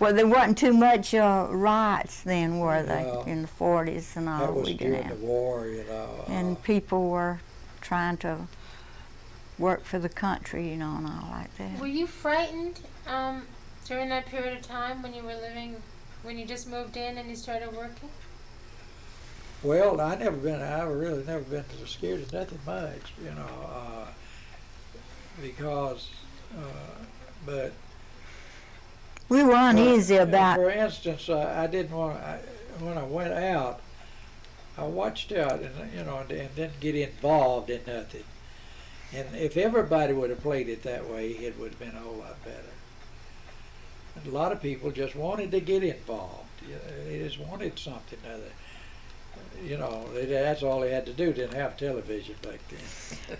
Well, there wasn't too much riots then, were they, in the 40s and all? That was during the war, you know. And people were trying to work for the country, you know, and all like that. Were you frightened during that period of time when you were living, when you just moved in and you started working? Well, I really never been scared of nothing much, you know, because, but. We were uneasy about. For instance, I didn't want, when I went out, I watched out and, you know, and didn't get involved in nothing. And if everybody would have played it that way, it would have been a whole lot better. And a lot of people just wanted to get involved. You know, they just wanted something other. You know, that's all they had to do. Didn't have television back then.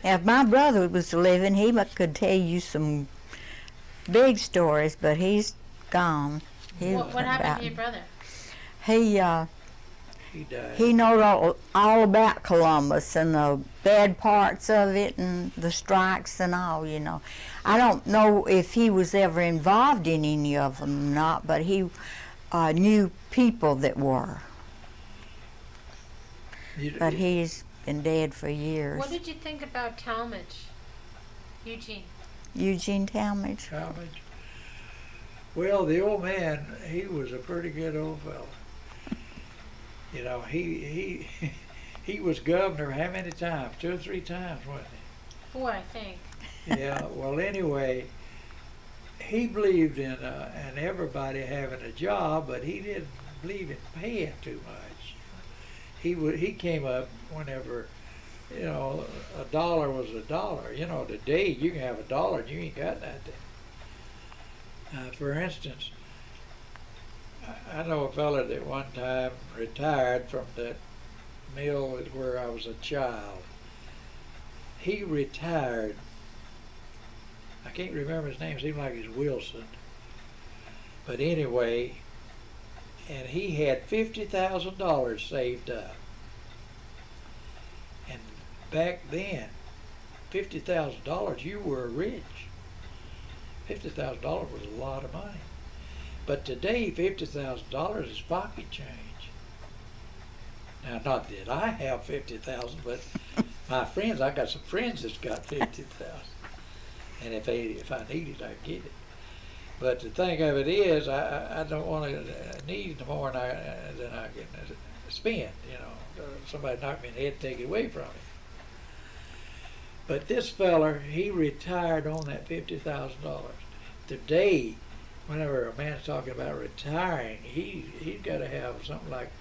Now, if my brother was living, he could tell you some big stories, but he's gone. What happened to your brother? He died. He knows all about Columbus and the bad parts of it and the strikes and all, you know. I don't know if he was ever involved in any of them or not, but he knew people that were. But he's been dead for years. What did you think about Talmadge, Eugene? Eugene Talmadge. Talmadge. Well, the old man, he was a pretty good old fellow. You know, he was governor how many times? 2 or 3 times, wasn't he? 4, I think. Yeah. Well, anyway, he believed in everybody having a job, but he didn't believe in paying too much. He came up whenever, you know, a dollar was a dollar. You know, today you can have a dollar and you ain't got nothing. For instance, I know a fella that one time retired from that mill where I was a child. He retired. I can't remember his name. Seemed like it's Wilson. But anyway. And he had $50,000 saved up. And back then, $50,000, you were rich. $50,000 was a lot of money. But today, $50,000 is pocket change. Now, not that I have $50,000, but my friends, I got some friends that's got $50,000. And if I need it, I get it. But the thing of it is, I don't want to need more than I can spend, you know. Somebody knocked me in the head and take it away from me. But this feller, he retired on that $50,000. Today, whenever a man's talking about retiring, he's got to have something like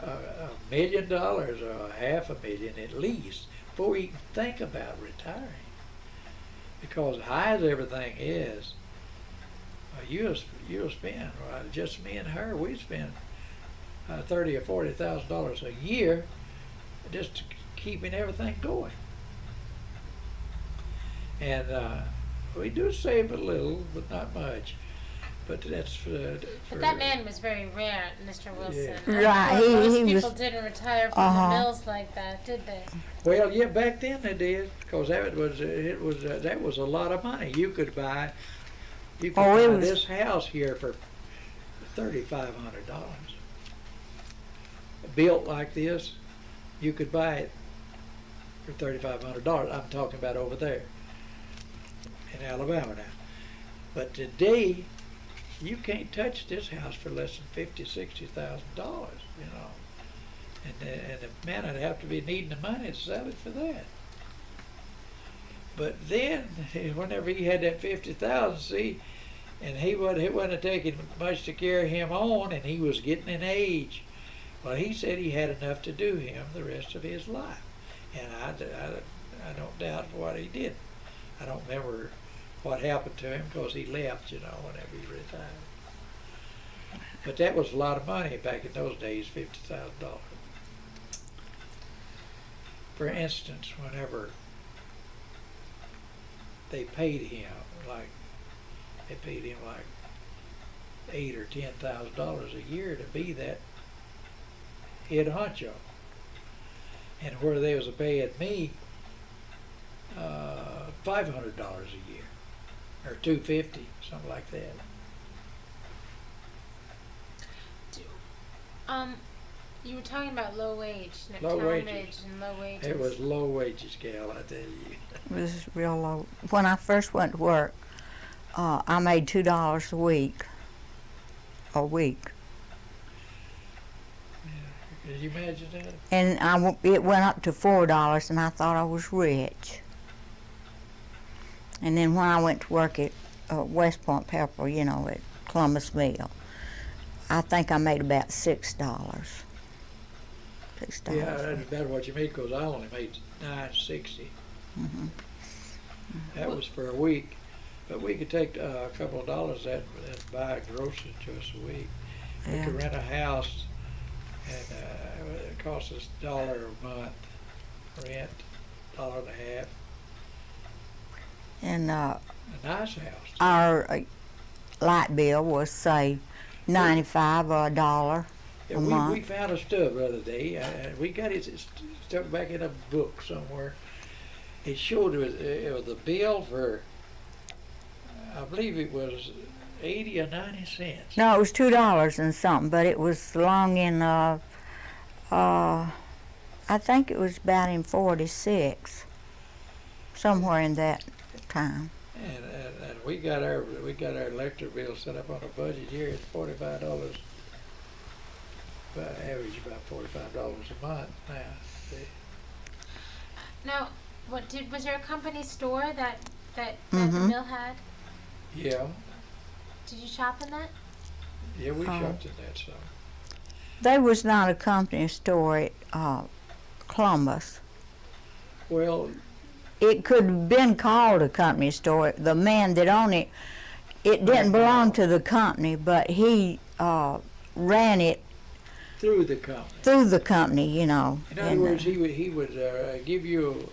$1 million or $500,000 at least before he can think about retiring. Because as high as everything is, you'll spend, right? Just me and her, we spend $30,000 or $40,000 a year just keeping everything going. And we do save a little, but not much. But that's but that man was very rare, Mr. Wilson. Yeah. Right. Most people didn't retire from the mills like that, did they? Well, yeah, back then they did, because that was a lot of money. You could buy, you could buy this house here for $3,500. Built like this, you could buy it for $3,500. I'm talking about over there in Alabama now. But today, you can't touch this house for less than $50,000 to $60,000, you know. And the man would have to be needing the money to sell it for that. But then, whenever he had that $50,000, see, and it wasn't taking much to carry him on, and he was getting in age. Well, he said he had enough to do him the rest of his life. And I don't doubt what he did. I don't remember what happened to him, because he left, you know, whenever he retired. But that was a lot of money back in those days, $50,000. For instance, whenever they paid him, like, they paid him like $8,000 or $10,000 a year to be that head honcho. And where they was paying me $500 a year, or $250, something like that. You were talking about low wage, low wages. It was low wages, gal, I tell you. It was real low. When I first went to work, I made $2 a week. Yeah, could you imagine that? And it went up to $4, and I thought I was rich. And then when I went to work at West Point Pepperell, you know, at Columbus Mill, I think I made about $6. $6. Yeah, that's about what you made, because I only made $9.60. That was for a week, but we could take a couple of dollars and buy groceries to us a week. We could rent a house, and it cost us $1 a month rent, $1.50. And a nice house. Our light bill was, say, $95 or $1 a month. We found a stub the other day. We got it stuck back in a book somewhere. It showed it was a bill for, I believe it was 80 or 90 cents. No, it was $2 and something, but it was long in, I think it was about in 46, somewhere in that time. And we got our electric bill set up on a budget here at $45, average about $45 a month now. See? Now, was there a company store that the mill had? Yeah. Did you shop in that? Yeah, we shopped in that store. There was not a company store at Columbus. Well, it could have been called a company store. The man that owned it, it didn't belong to the company, but he ran it through the company. You know. In other words, he would give you.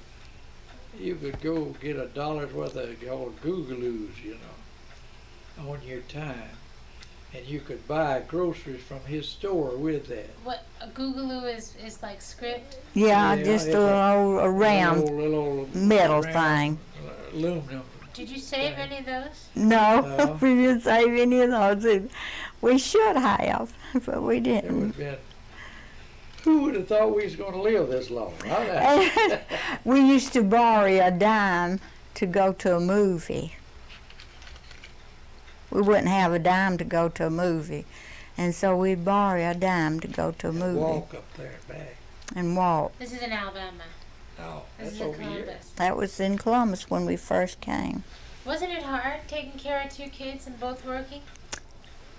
You could go get $1 worth of old Googaloos, you know, on your time, and you could buy groceries from his store with that. What a Googaloo is like script? Yeah, just a round metal thing. Aluminum. Did you save any of those? No, we didn't save any of those. We should have, but we didn't. It would have been, who would have thought we was going to live this long? We used to borrow a dime to go to a movie. We wouldn't have a dime to go to a movie, and so we'd borrow a dime to go to a movie. Walk up there and back. And walk. This is in Alabama. No, that's over here. That was in Columbus when we first came. Wasn't it hard taking care of two kids and both working?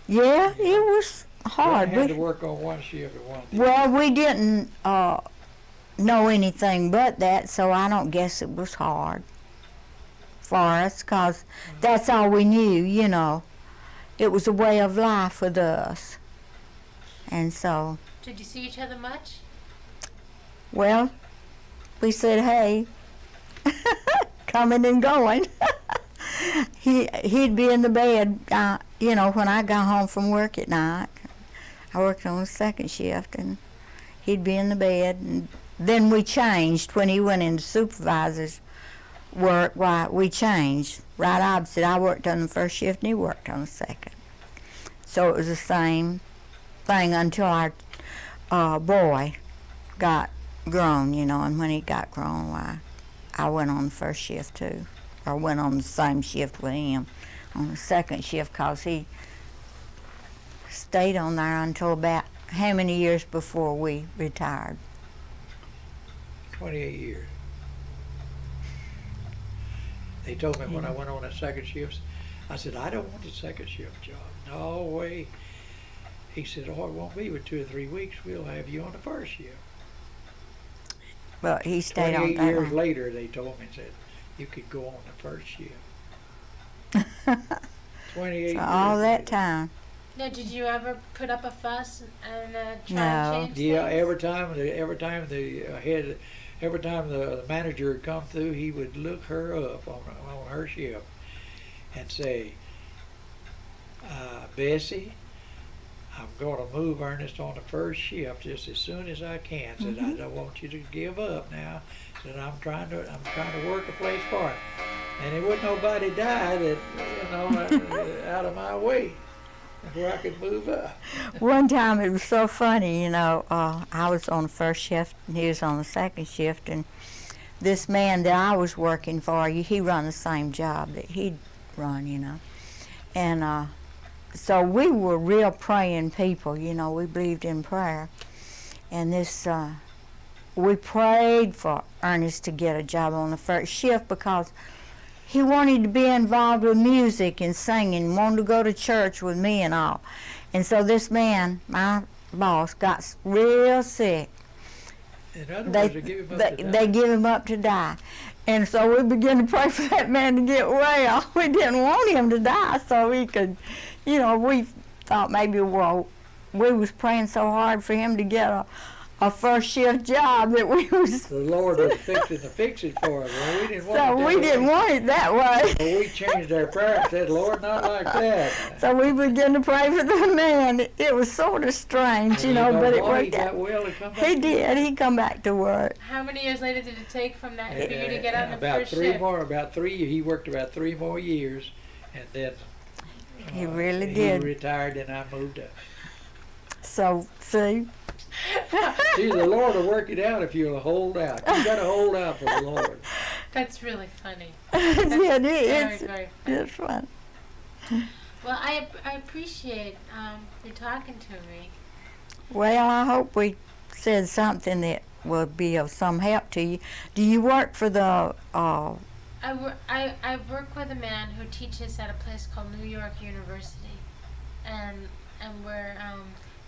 Yeah, it was hard. We had to work on one shift at one time. Well, we didn't know anything but that, so I don't guess it was hard for us, because that's all we knew, you know. It was a way of life with us. And so. Did you see each other much? Well, we said, hey, coming and going. He'd be in the bed, you know, when I got home from work at night. I worked on the second shift, and he'd be in the bed. And then we changed when he went into supervisor's work. Why, we changed right opposite. I worked on the first shift, and he worked on the second. So it was the same thing until our boy got grown, you know, and when he got grown, why, I went on the first shift too. I went on the same shift with him on the second shift, because he stayed on there until about how many years before we retired? 28 years. They told me when I went on that second shift, I said, I don't want the second shift job. No way. He said, oh, it won't be but 2 or 3 weeks. We'll have you on the first shift. But he stayed on that. 28 years later, they told me, said, you could go on the first shift. 28 years all that later. Time. Now, did you ever put up a fuss and try to change things? Yeah, every time the manager would come through, he would look her up on her shift and say, Bessie, I'm going to move Ernest on the first shift just as soon as I can. Said, I don't want you to give up now. Said, I'm trying to work a place for him. And it wouldn't nobody die that, you know, out of my way, where I could move up. One time it was so funny, you know, I was on the first shift and he was on the second shift, and this man that I was working for, he run the same job that he'd run, you know. And so we were real praying people, you know, we believed in prayer. And this, we prayed for Ernest to get a job on the first shift because he wanted to be involved with music and singing, wanted to go to church with me and all. And so this man, my boss, got real sick. In other words, they give him up to die. And so we began to pray for that man to get well. We didn't want him to die so he could, you know, we thought maybe, well, we was praying so hard for him to get a first shift job that we was... The Lord was fixing to fix it for us. Well, we didn't want it that way. Well, we changed our prayer and said, Lord, not like that. So we began to pray for the man. It was sort of strange, you know, but it worked out. He come back to work. How many years later did it take from that for you to get on the first shift? He worked about 3 more years, and then... he really did. He retired, and I moved up. So, see... See, the Lord will work it out if you'll hold out. You got to hold out for the Lord. That's really funny. That's very, very funny. Well, I appreciate you talking to me. Well, I hope we said something that will be of some help to you. Do you work for the... I work with a man who teaches at a place called New York University. And we're...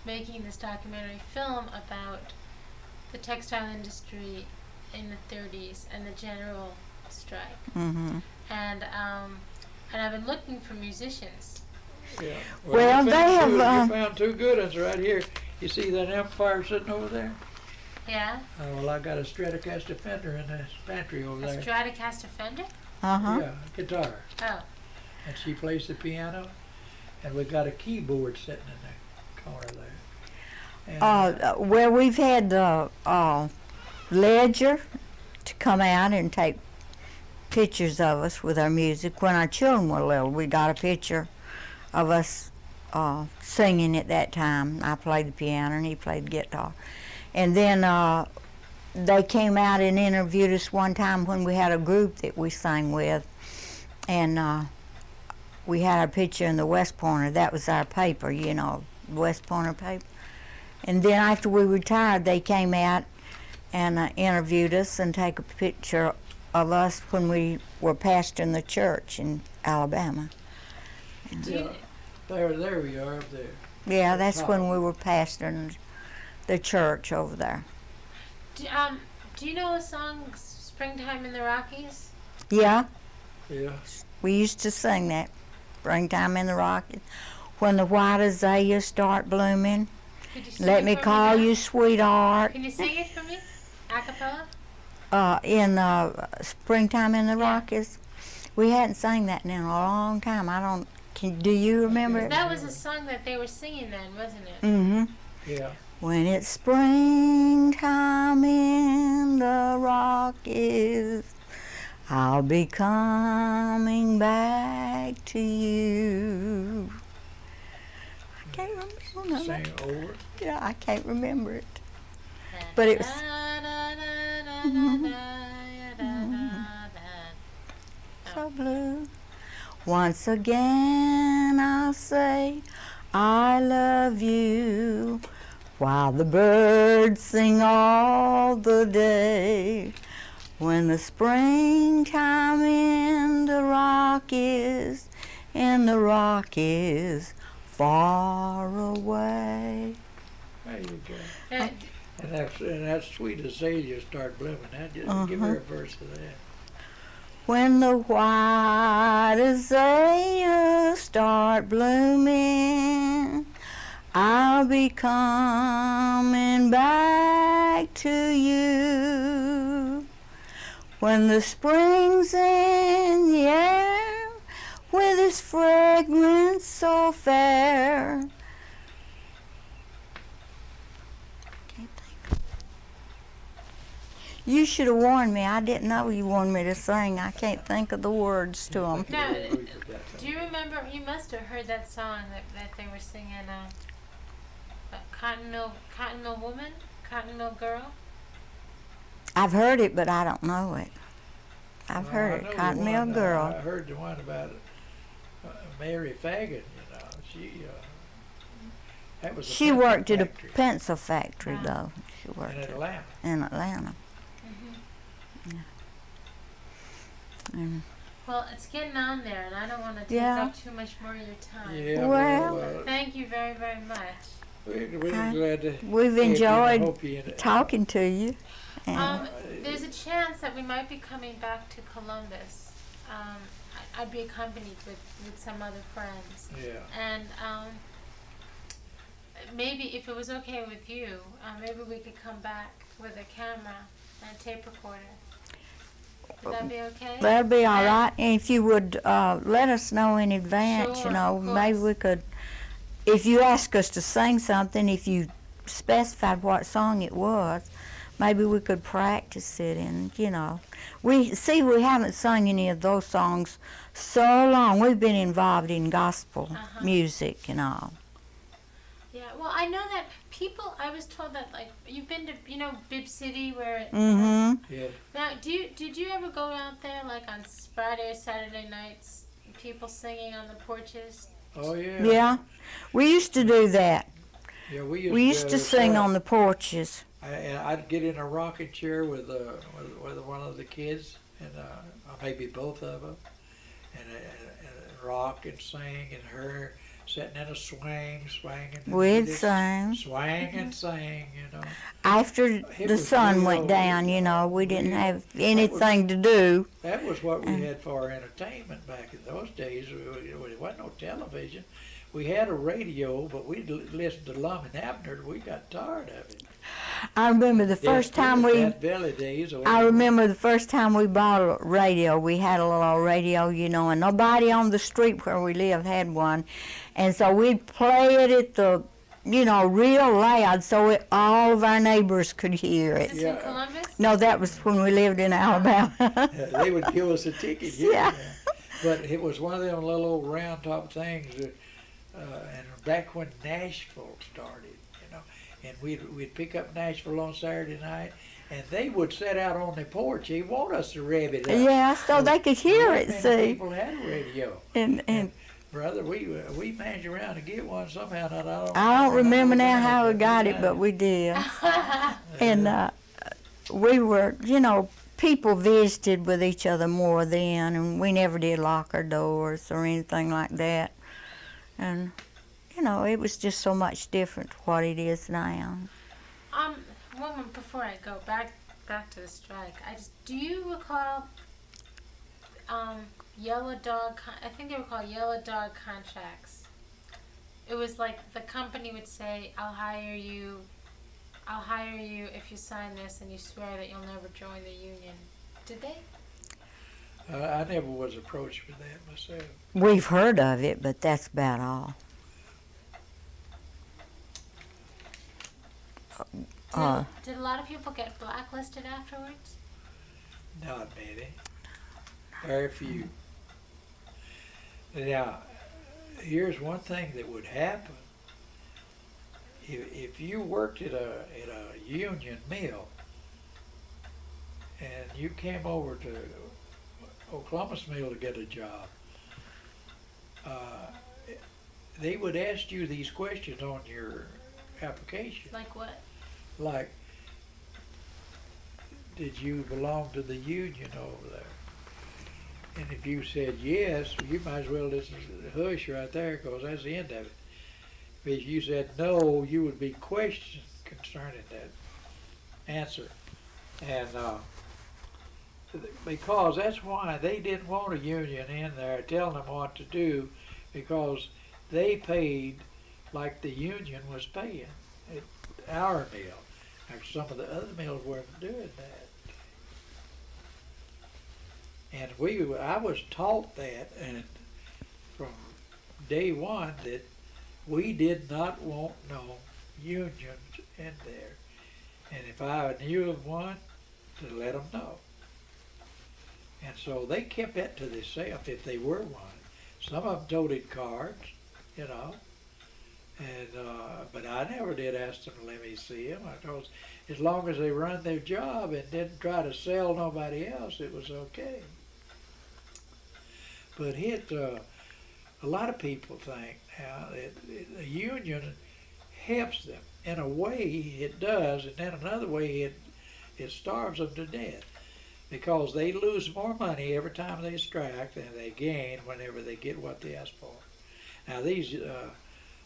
making this documentary film about the textile industry in the 30s and the general strike. Mm-hmm. And I've been looking for musicians. Yeah. Well, you found 2 good ones right here. You see that amplifier sitting over there? Yeah. Well, I got a Stratocaster Fender in the pantry over there. A Stratocaster Fender? Uh-huh. Yeah, guitar. Oh. And she plays the piano, and we got a keyboard sitting in there. Well, we've had the ledger to come out and take pictures of us with our music. When our children were little, we got a picture of us singing at that time. I played the piano and he played guitar. And then they came out and interviewed us one time when we had a group that we sang with. And we had our picture in the West Pointer. That was our paper, you know. West Pointer paper. And then after we retired, they came out and interviewed us and take a picture of us when we were pastoring the church in Alabama. Yeah, there we are up there. Yeah, that's when we were pastoring the church over there. Do you know a song, Springtime in the Rockies? Yeah. Yeah. We used to sing that, Springtime in the Rockies. When the white azaleas start blooming, let me call you sweetheart. Can you sing it for me? Acapella? In Springtime in the Rockies. We hadn't sang that in a long time. I don't, do you remember? That was a song that they were singing then, wasn't it? Mm-hmm. Yeah. When it's springtime in the Rockies, I'll be coming back to you. I can't remember. Sang it over? Yeah, I can't remember it. But it was. So blue. Once again I'll say I love you, while the birds sing all the day. When the springtime in the Rockies, far away. There you go. And that sweet azalea start blooming. That just give her a verse of that. When the white azaleas start blooming, I'll be coming back to you. When the spring's in the air, with its fragrance so fair. You should have warned me. I didn't know you wanted me to sing. I can't think of the words to them. Now, do you remember? You must have heard that song that they were singing, Cotton Old Woman, Cotton Old Girl? I've heard it, but I don't know it. I've heard it, Cotton Old Girl. I heard the one about Mary Faggot, you know. That was she worked at a pencil factory, though. She worked in Atlanta. Yeah. Well, it's getting on there, and I don't want to take up too much more of your time. Yeah, well, thank you very, very much. We're glad to enjoyed talking to you. There's a chance that we might be coming back to Columbus. I'd be accompanied with some other friends. Yeah. And maybe if it was okay with you, maybe we could come back with a camera and a tape recorder. Would that be okay? That'd be all right. And if you would let us know in advance, you know, maybe we could, if you ask us to sing something, if you specified what song it was, maybe we could practice it and, you know. We haven't sung any of those songs so long. We've been involved in gospel music and all. Yeah, well, I know that people, I was told that, like, you've been to, you know, Bibb City where it yeah. Now, did you ever go out there, like, on Friday or Saturday nights, people singing on the porches? Oh, yeah. Yeah. We used to do that. Yeah, we used to sing on the porches. I'd get in a rocking chair with one of the kids, and maybe both of them, and rock and sing, and her sitting in a swing. We'd sing. Swing and sing, you know. After the sun went down, you know, we didn't have anything to do. That was what we had for our entertainment back in those days. There wasn't no television. We had a radio, but we listened to Lum and Abner. We got tired of it. I remember the first time I remember the first time we bought a radio. We had a little radio, you know, and nobody on the street where we lived had one, and so we'd play it at the, you know, real loud, so all of our neighbors could hear it. Is this in Columbus? No, that was when we lived in Alabama. They would give us a ticket. Yeah. But it was one of them little old round top things that, and back when Nashville started. And we'd pick up Nashville on Saturday night, and they would set out on the porch. They want us to rev it up. Yeah, so they could hear it, see. People had a radio. And brother, we managed around to get one somehow. I don't remember now how we got it, but we did. And we were, you know, people visited with each other more then, and we never did lock our doors or anything like that. And you know, it was just so much different to what it is now. Woman, before I go back to the strike, do you recall Yellow Dog? I think they were called Yellow Dog contracts. It was like the company would say, "I'll hire you I'll hire you if you sign this and you swear that you'll never join the union. Did they? I never was approached with that myself. We've heard of it, but that's about all. Did a lot of people get blacklisted afterwards? Not many. Very few. Now, here's one thing that would happen. If you worked at a union mill and you came over to Columbus Mill to get a job, they would ask you these questions on your application. Like what? Like, did you belong to the union over there? And if you said yes, you might as well listen to the hush right there, because that's the end of it. But if you said no, you would be questioned concerning that answer. And because that's why they didn't want a union in there telling them what to do, because they paid like the union was paying at our mill. Like some of the other mills weren't doing that. And I was taught that, and from day one, that we did not want no unions in there. And if I knew of one, to let them know. And so they kept that to themselves if they were one. Some of them toted cards, you know. And but I never did ask them to let me see them. I told them, as long as they run their job and didn't try to sell nobody else, it was okay. But a lot of people think now that the union helps them. In a way it does, and then another way it starves them to death, because they lose more money every time they strike than they gain whenever they get what they ask for. Now these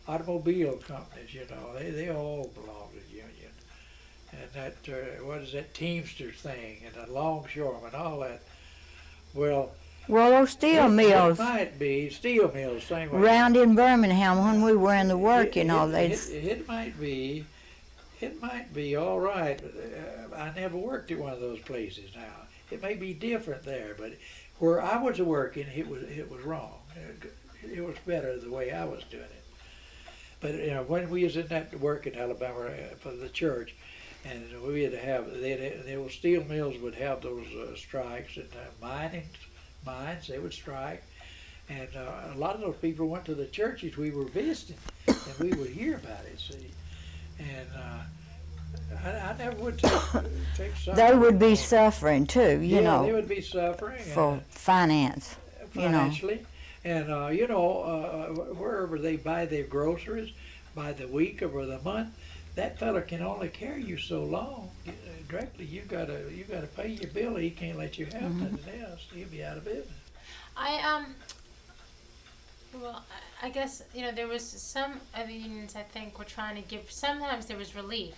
automobile companies, you know, they all belong to the union. And that, what is that Teamsters thing, and the longshoremen, all that. Well, those steel mills. It might be steel mills, same way. Around in Birmingham when we were in the work, it might be all right. I never worked at one of those places now. It may be different there, but where I was working, it was wrong. It was better the way I was doing it. But you know, when we was in that work in Alabama for the church, and we had to have, the steel mills would have those strikes, and mines, they would strike. And a lot of those people went to the churches we were visiting, and we would hear about it, see. And I never would take suffering. They would be suffering too, you know. They would be suffering. For finance, financially. And, wherever they buy their groceries, by the week or by the month, that fella can only carry you so long. Directly, you gotta pay your bill. He can't let you have nothing else. He'll be out of business. I guess, you know, there was some of the unions, I think, were trying to give, sometimes there was relief.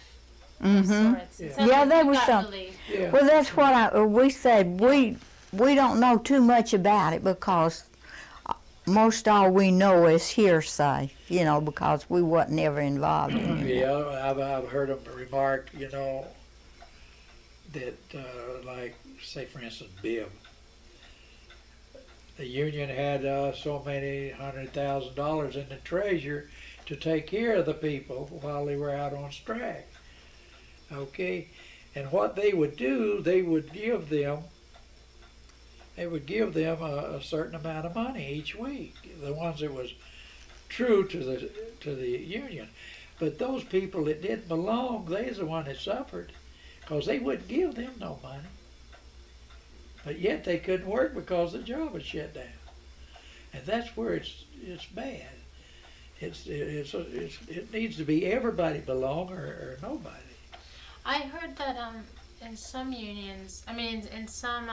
Yeah, there was some. Yeah. Well, that's what we said. We don't know too much about it, because most all we know is hearsay, you know, because we wasn't ever involved in it. Yeah, I've heard them remark, you know, that, like, say, for instance, Bibb. The union had so many $100,000 in the treasure to take care of the people while they were out on strike, okay? And what they would do, they would give them a certain amount of money each week, the ones that was true to the union. But those people that didn't belong, they's the one that suffered, because they wouldn't give them no money. But yet they couldn't work because the job was shut down. And that's where it's bad. It needs to be everybody belong or nobody. I heard that in some unions, I mean in some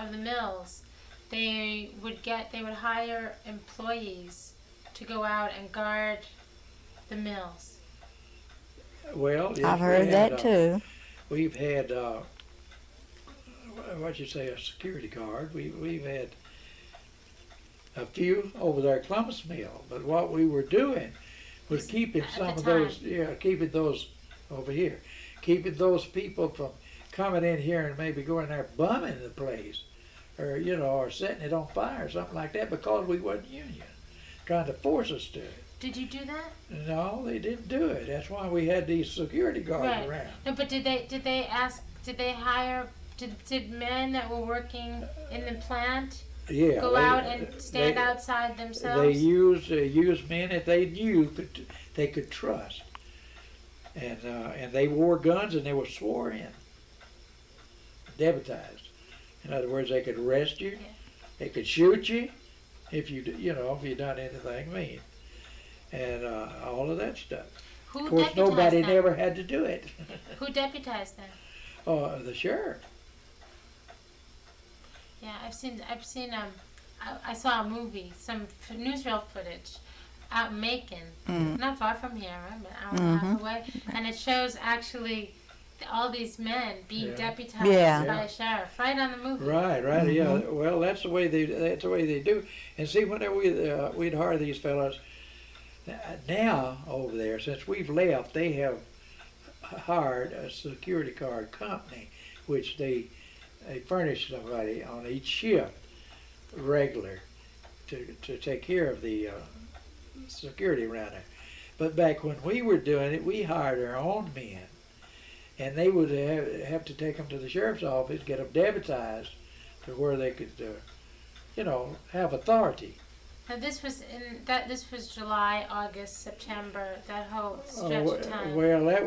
of the mills, they would hire employees to go out and guard the mills. Well, I've heard that too. We've had a security guard. We've had a few over there at Columbus Mill, but what we were doing was keeping some of those over here, keeping those people from coming in here and maybe going there bumming the place, or, you know, or setting it on fire or something like that, because we wasn't union, trying to force us to it. Did you do that? No, they didn't do it. That's why we had these security guards around. No, but did they ask, did they hire, did men that were working in the plant go out and stand outside themselves? They used men that they knew they could trust. And they wore guns and they were swore in, deputized. In other words, they could arrest you, they could shoot you, if you done anything mean, and all of that stuff. Who, of course, nobody never had to do it. Who deputized them? The sheriff. Yeah, I've seen. I saw a movie, some newsreel footage, out in Macon, not far from here, an hour and a half away, and it shows actually all these men being deputized by a sheriff, right on the movie. Right, yeah. Well, that's the way they do. And see, whenever we'd hire these fellows, now over there, since we've left, they have hired a security guard company, which they furnish somebody on each shift, regular, to take care of the security around there. But back when we were doing it, we hired our own men, and they would have to take them to the sheriff's office, get them deputized to where they could, have authority. Now this was July, August, September, that whole stretch of time. Well, that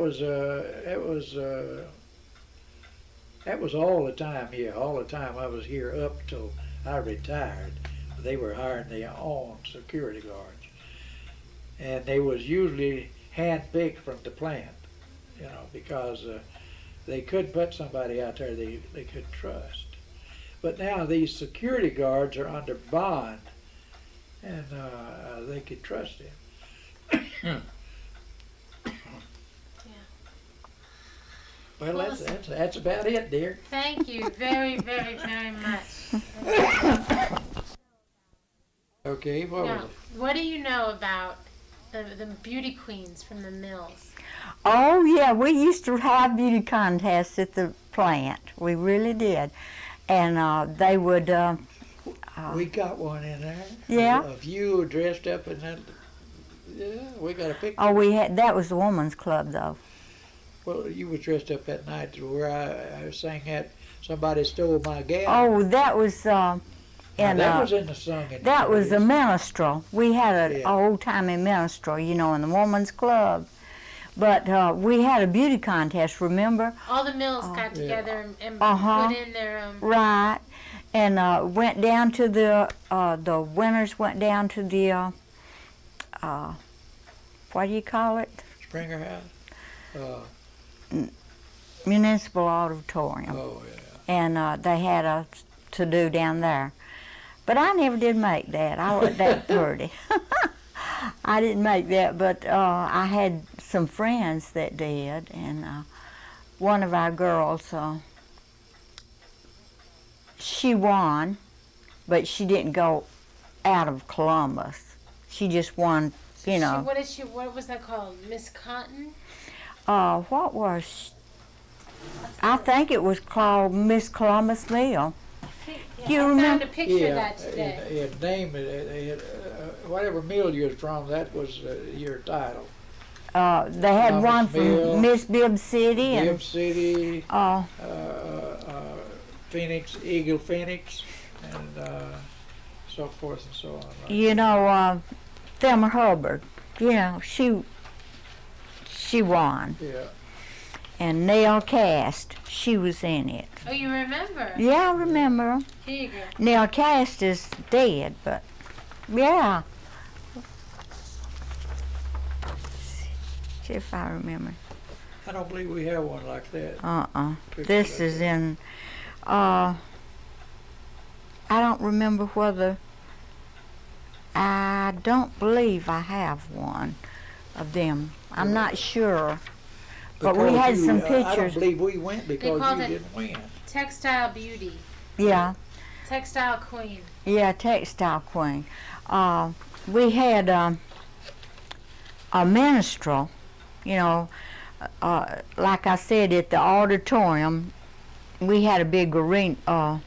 was all the time here. All the time I was here up till I retired. They were hiring their own security guards, and they was usually hand-picked from the plant, because they could put somebody out there they could trust. But now these security guards are under bond, and they could trust him. Well, that's about it, dear. Thank you very, very, very much. Okay, what was it? What do you know about the beauty queens from the mills? Oh, yeah, we used to have beauty contests at the plant. We really did. And they would... we got one in there. Yeah? Of you dressed up in that... Yeah, we got a picture. Oh, we had... That was the woman's club, though. Well, you were dressed up that night where I sang that Somebody Stole My Gown. Oh, that was... that was in the song. That was the minstrel. We had an old-timey minstrel, in the woman's club. But we had a beauty contest, remember? All the mills got together and put in their own... Right. And went down to the winners went down to the, what do you call it? Springer House? Municipal Auditorium. Oh, yeah. And they had a to-do down there. But I never did make that. I wasn't that pretty. I didn't make that, but I had some friends that did, and one of our girls, she won, but she didn't go out of Columbus. She just won, you know. What was that called, Miss Cotton? What was she? I think it was called Miss Columbus Mill. You remember? I found a picture of that today. Whatever mill you're from, that was your title. They had one from Miss Bibb City. Bibb City, Phenix, Eagle Phenix, and so forth and so on. Right? Thelma Hubbard, she won. Yeah. And Nell Cast, she was in it. Oh, you remember? Yeah, I remember. Here you go. Nell Cast is dead, but yeah. See if I remember. I don't believe we have one like that. This is in. I don't remember whether. I don't believe I have one of them. I'm not sure. But we had some pictures. I don't believe we went because you didn't win. Textile beauty. Yeah. Textile queen. Yeah, textile queen. We had a minstrel, like I said, at the auditorium, we had a big arena,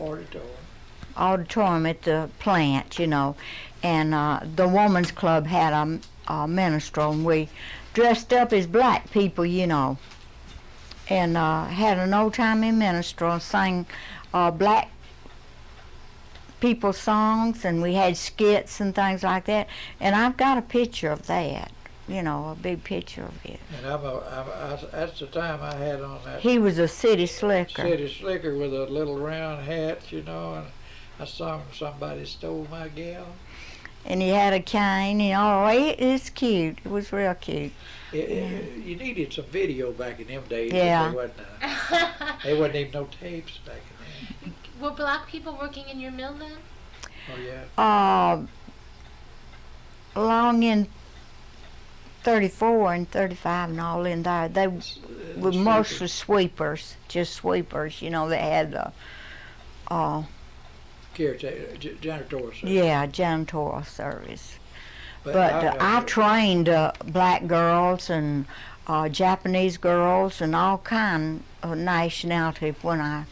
auditorium at the plant, you know, and the woman's club had a minstrel, and we dressed up as black people, you know, and had an old-timey minstrel, sang black people songs, and we had skits and things like that, and I've got a picture of that, you know, a big picture of it. And that's the time I had on that. He was a city slicker. City slicker with a little round hat, you know, and I sung Somebody Stole My Gal. And he had a cane, and oh, it's cute. It was real cute. You needed some video back in them days. Yeah. There wasn't even no tapes back in then. Were black people working in your mill then? Oh, yeah. Along in 34 and 35 and all in there, they were mostly sweepers, just sweepers. You know, they had janitorial service. Yeah, janitorial service. But I trained black girls and Japanese girls and all kind of nationality when I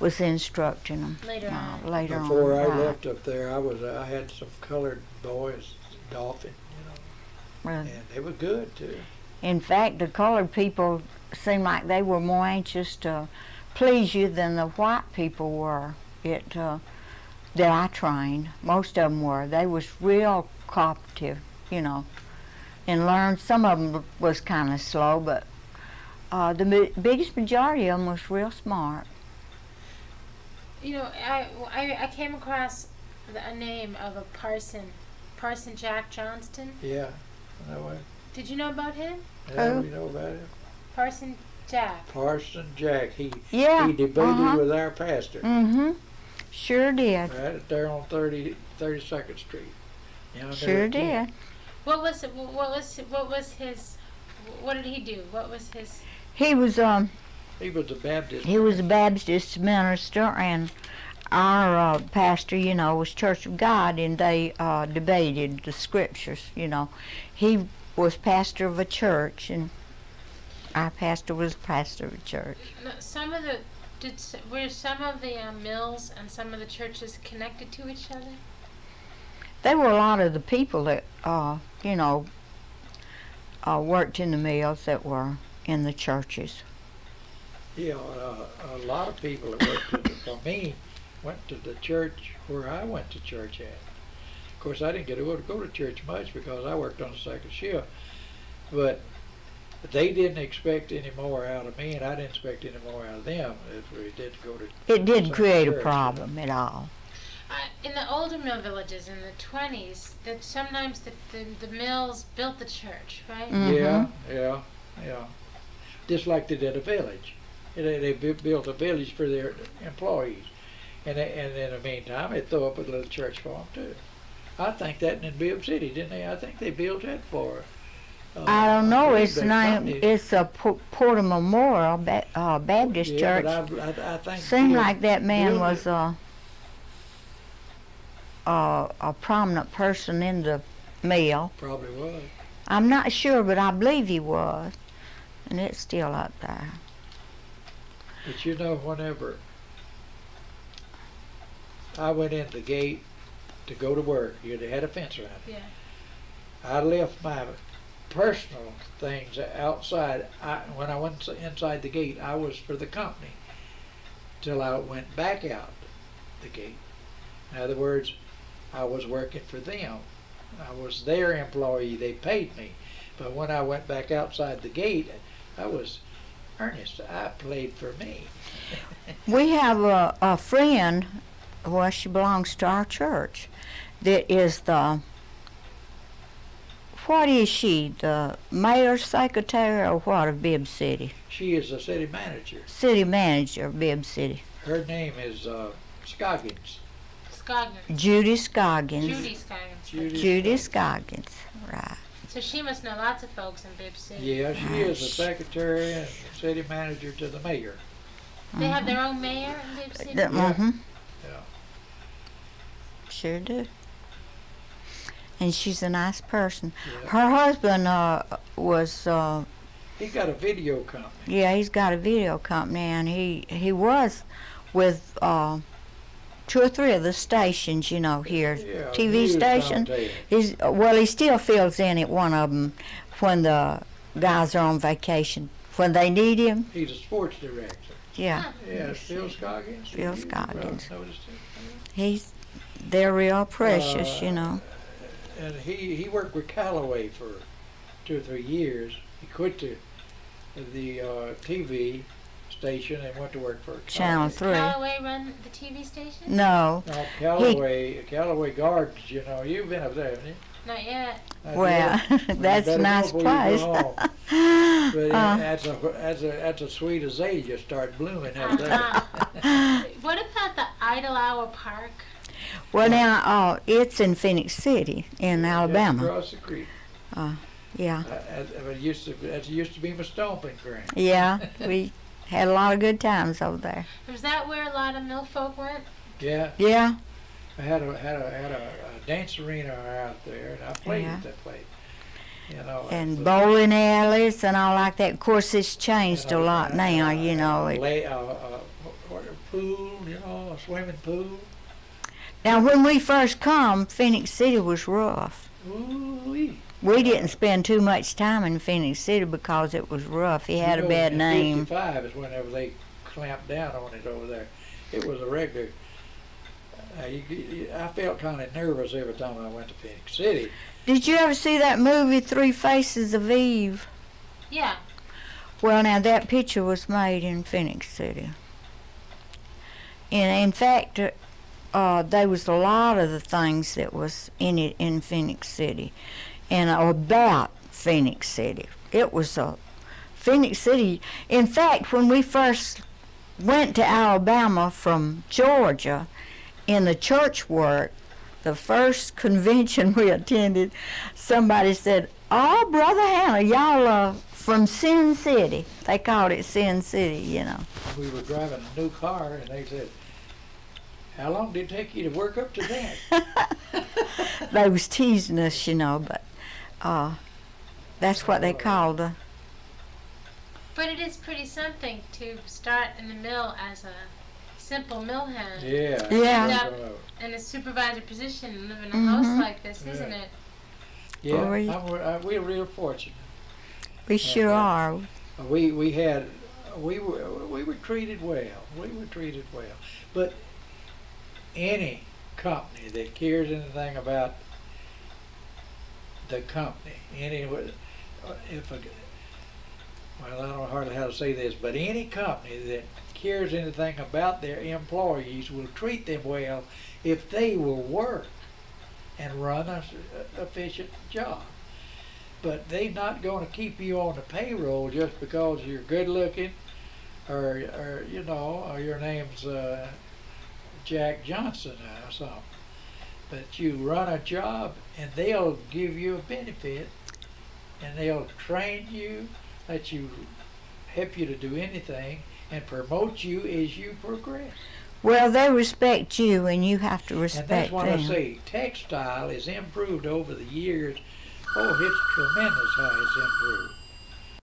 was instructing them. Later on. Before I left up there, I had some colored boys, Dolphin, you know, and they were good too. In fact, the colored people seemed like they were more anxious to please you than the white people were. That I trained, most of them were. They was real cooperative, you know, and learned. Some of them was kind of slow, but the biggest majority of them was real smart. You know, I came across a name of a Parson Jack Johnston. Yeah, I know him. Did you know about him? Yeah, we know about him. Parson Jack. Parson Jack. He debated with our pastor. Mm-hmm. Sure did. Right there on 32nd Street. You know, sure did. What did he do? What was his? He was a Baptist. He was a Baptist minister, and our pastor, you know, was Church of God, and they debated the scriptures. You know, he was pastor of a church, and our pastor was pastor of a church. Now, were some of the mills and some of the churches connected to each other? There were a lot of the people that, you know, worked in the mills that were in the churches. Yeah, a lot of people that worked for me went to the church where I went to church at. Of course, I didn't get to go to church much because I worked on the second shift, but they didn't expect any more out of me, and I didn't expect any more out of them if we didn't go to. It didn't create a problem at all. In the older mill villages in the 20s, that sometimes the mills built the church, right? Mm-hmm. Yeah. Just like they did a village. They built a village for their employees, and in the meantime, they threw up a little church for them too. I think that in Bibb City, didn't they? I think they built that for her. I don't know. It's not. It's a Porter Memorial Baptist Church. But I think seemed like that man was a prominent person in the mill. Probably was. I'm not sure, but I believe he was, and it's still up there. But you know, whenever I went in the gate to go to work, they had a fence around it. Yeah. I left my personal things outside. When I went inside the gate, I was for the company till I went back out the gate. In other words, I was working for them. I was their employee. They paid me. But when I went back outside the gate, I was Ernest. I played for me. We have a friend, well, she belongs to our church, that is the, what is she, the mayor's secretary or what of Bibb City? She is the city manager. City manager of Bibb City. Her name is Scoggins. Scoggins. Judy Scoggins. Judy Scoggins. Judy Scoggins, right. So she must know lots of folks in Bibb City. Yeah, she is the secretary and city manager to the mayor. They have their own mayor in Bibb City? Yeah. Sure do. And she's a nice person. Yep. Her husband was He's got a video company. Yeah, he's got a video company, and he was with two or three of the stations, you know, here, yeah, TV stations. He's well, he still fills in at one of them when the guys are on vacation, when they need him. He's a sports director. Yeah. Yeah, Phil Scoggins. Phil Scoggins. He's, they're real precious, you know. And he worked with Callaway for 2 or 3 years. He quit the TV station and went to work for Channel 3. Did Callaway run the TV station? No. No, Callaway, Callaway Gardens, you know. You've been up there, haven't you? Not yet. Well, that's a nice place. But that's a sweet azalea start blooming up there. What about the Idle Hour Park? Well, now it's in Phenix City in Alabama. Just across the creek. Yeah. That used to be my stomping ground. Yeah, we had a lot of good times over there. Was that where a lot of millfolk went? Yeah. Yeah. I had a dance arena out there, and I played at that place. You know, and bowling alleys and all like that. Of course, it's changed a lot now, you know. Pool, you know, a swimming pool. Now, when we first come, Phenix City was rough. Ooh-wee. We didn't spend too much time in Phenix City because it was rough. He had a bad name. In 55 is whenever they clamped down on it over there. It was a regular... I felt kind of nervous every time I went to Phenix City. Did you ever see that movie, 3 Faces of Eve? Yeah. Well, now, that picture was made in Phenix City. And, in fact, there was a lot of the things that was in it in Phenix City and about Phenix City. It was a Phenix City. In fact, when we first went to Alabama from Georgia, in the church work, the first convention we attended, somebody said, "Oh, Brother Hannah, y'all are from Sin City." They called it Sin City, you know. We were driving a new car, and they said, "How long did it take you to work up to that?" They was teasing us, you know, but that's what they called it. But it is pretty something to start in the mill as a simple mill hand. Yeah. Yeah. In a supervisor position and live in a house like this, isn't it? Yeah. We're real fortunate. We sure are. We were treated well. We were treated well. But any company that cares anything about the company, I don't know hardly how to say this, but any company that cares anything about their employees will treat them well if they will work and run an efficient job. But they're not going to keep you on the payroll just because you're good looking, or you know, or your name's Jack Johnston or something. But you run a job and they'll give you a benefit, and they'll train you, let you, help you to do anything, and promote you as you progress. Well, they respect you, and you have to respect them. And that's what I say. Textile has improved over the years. Oh, it's tremendous how it's improved.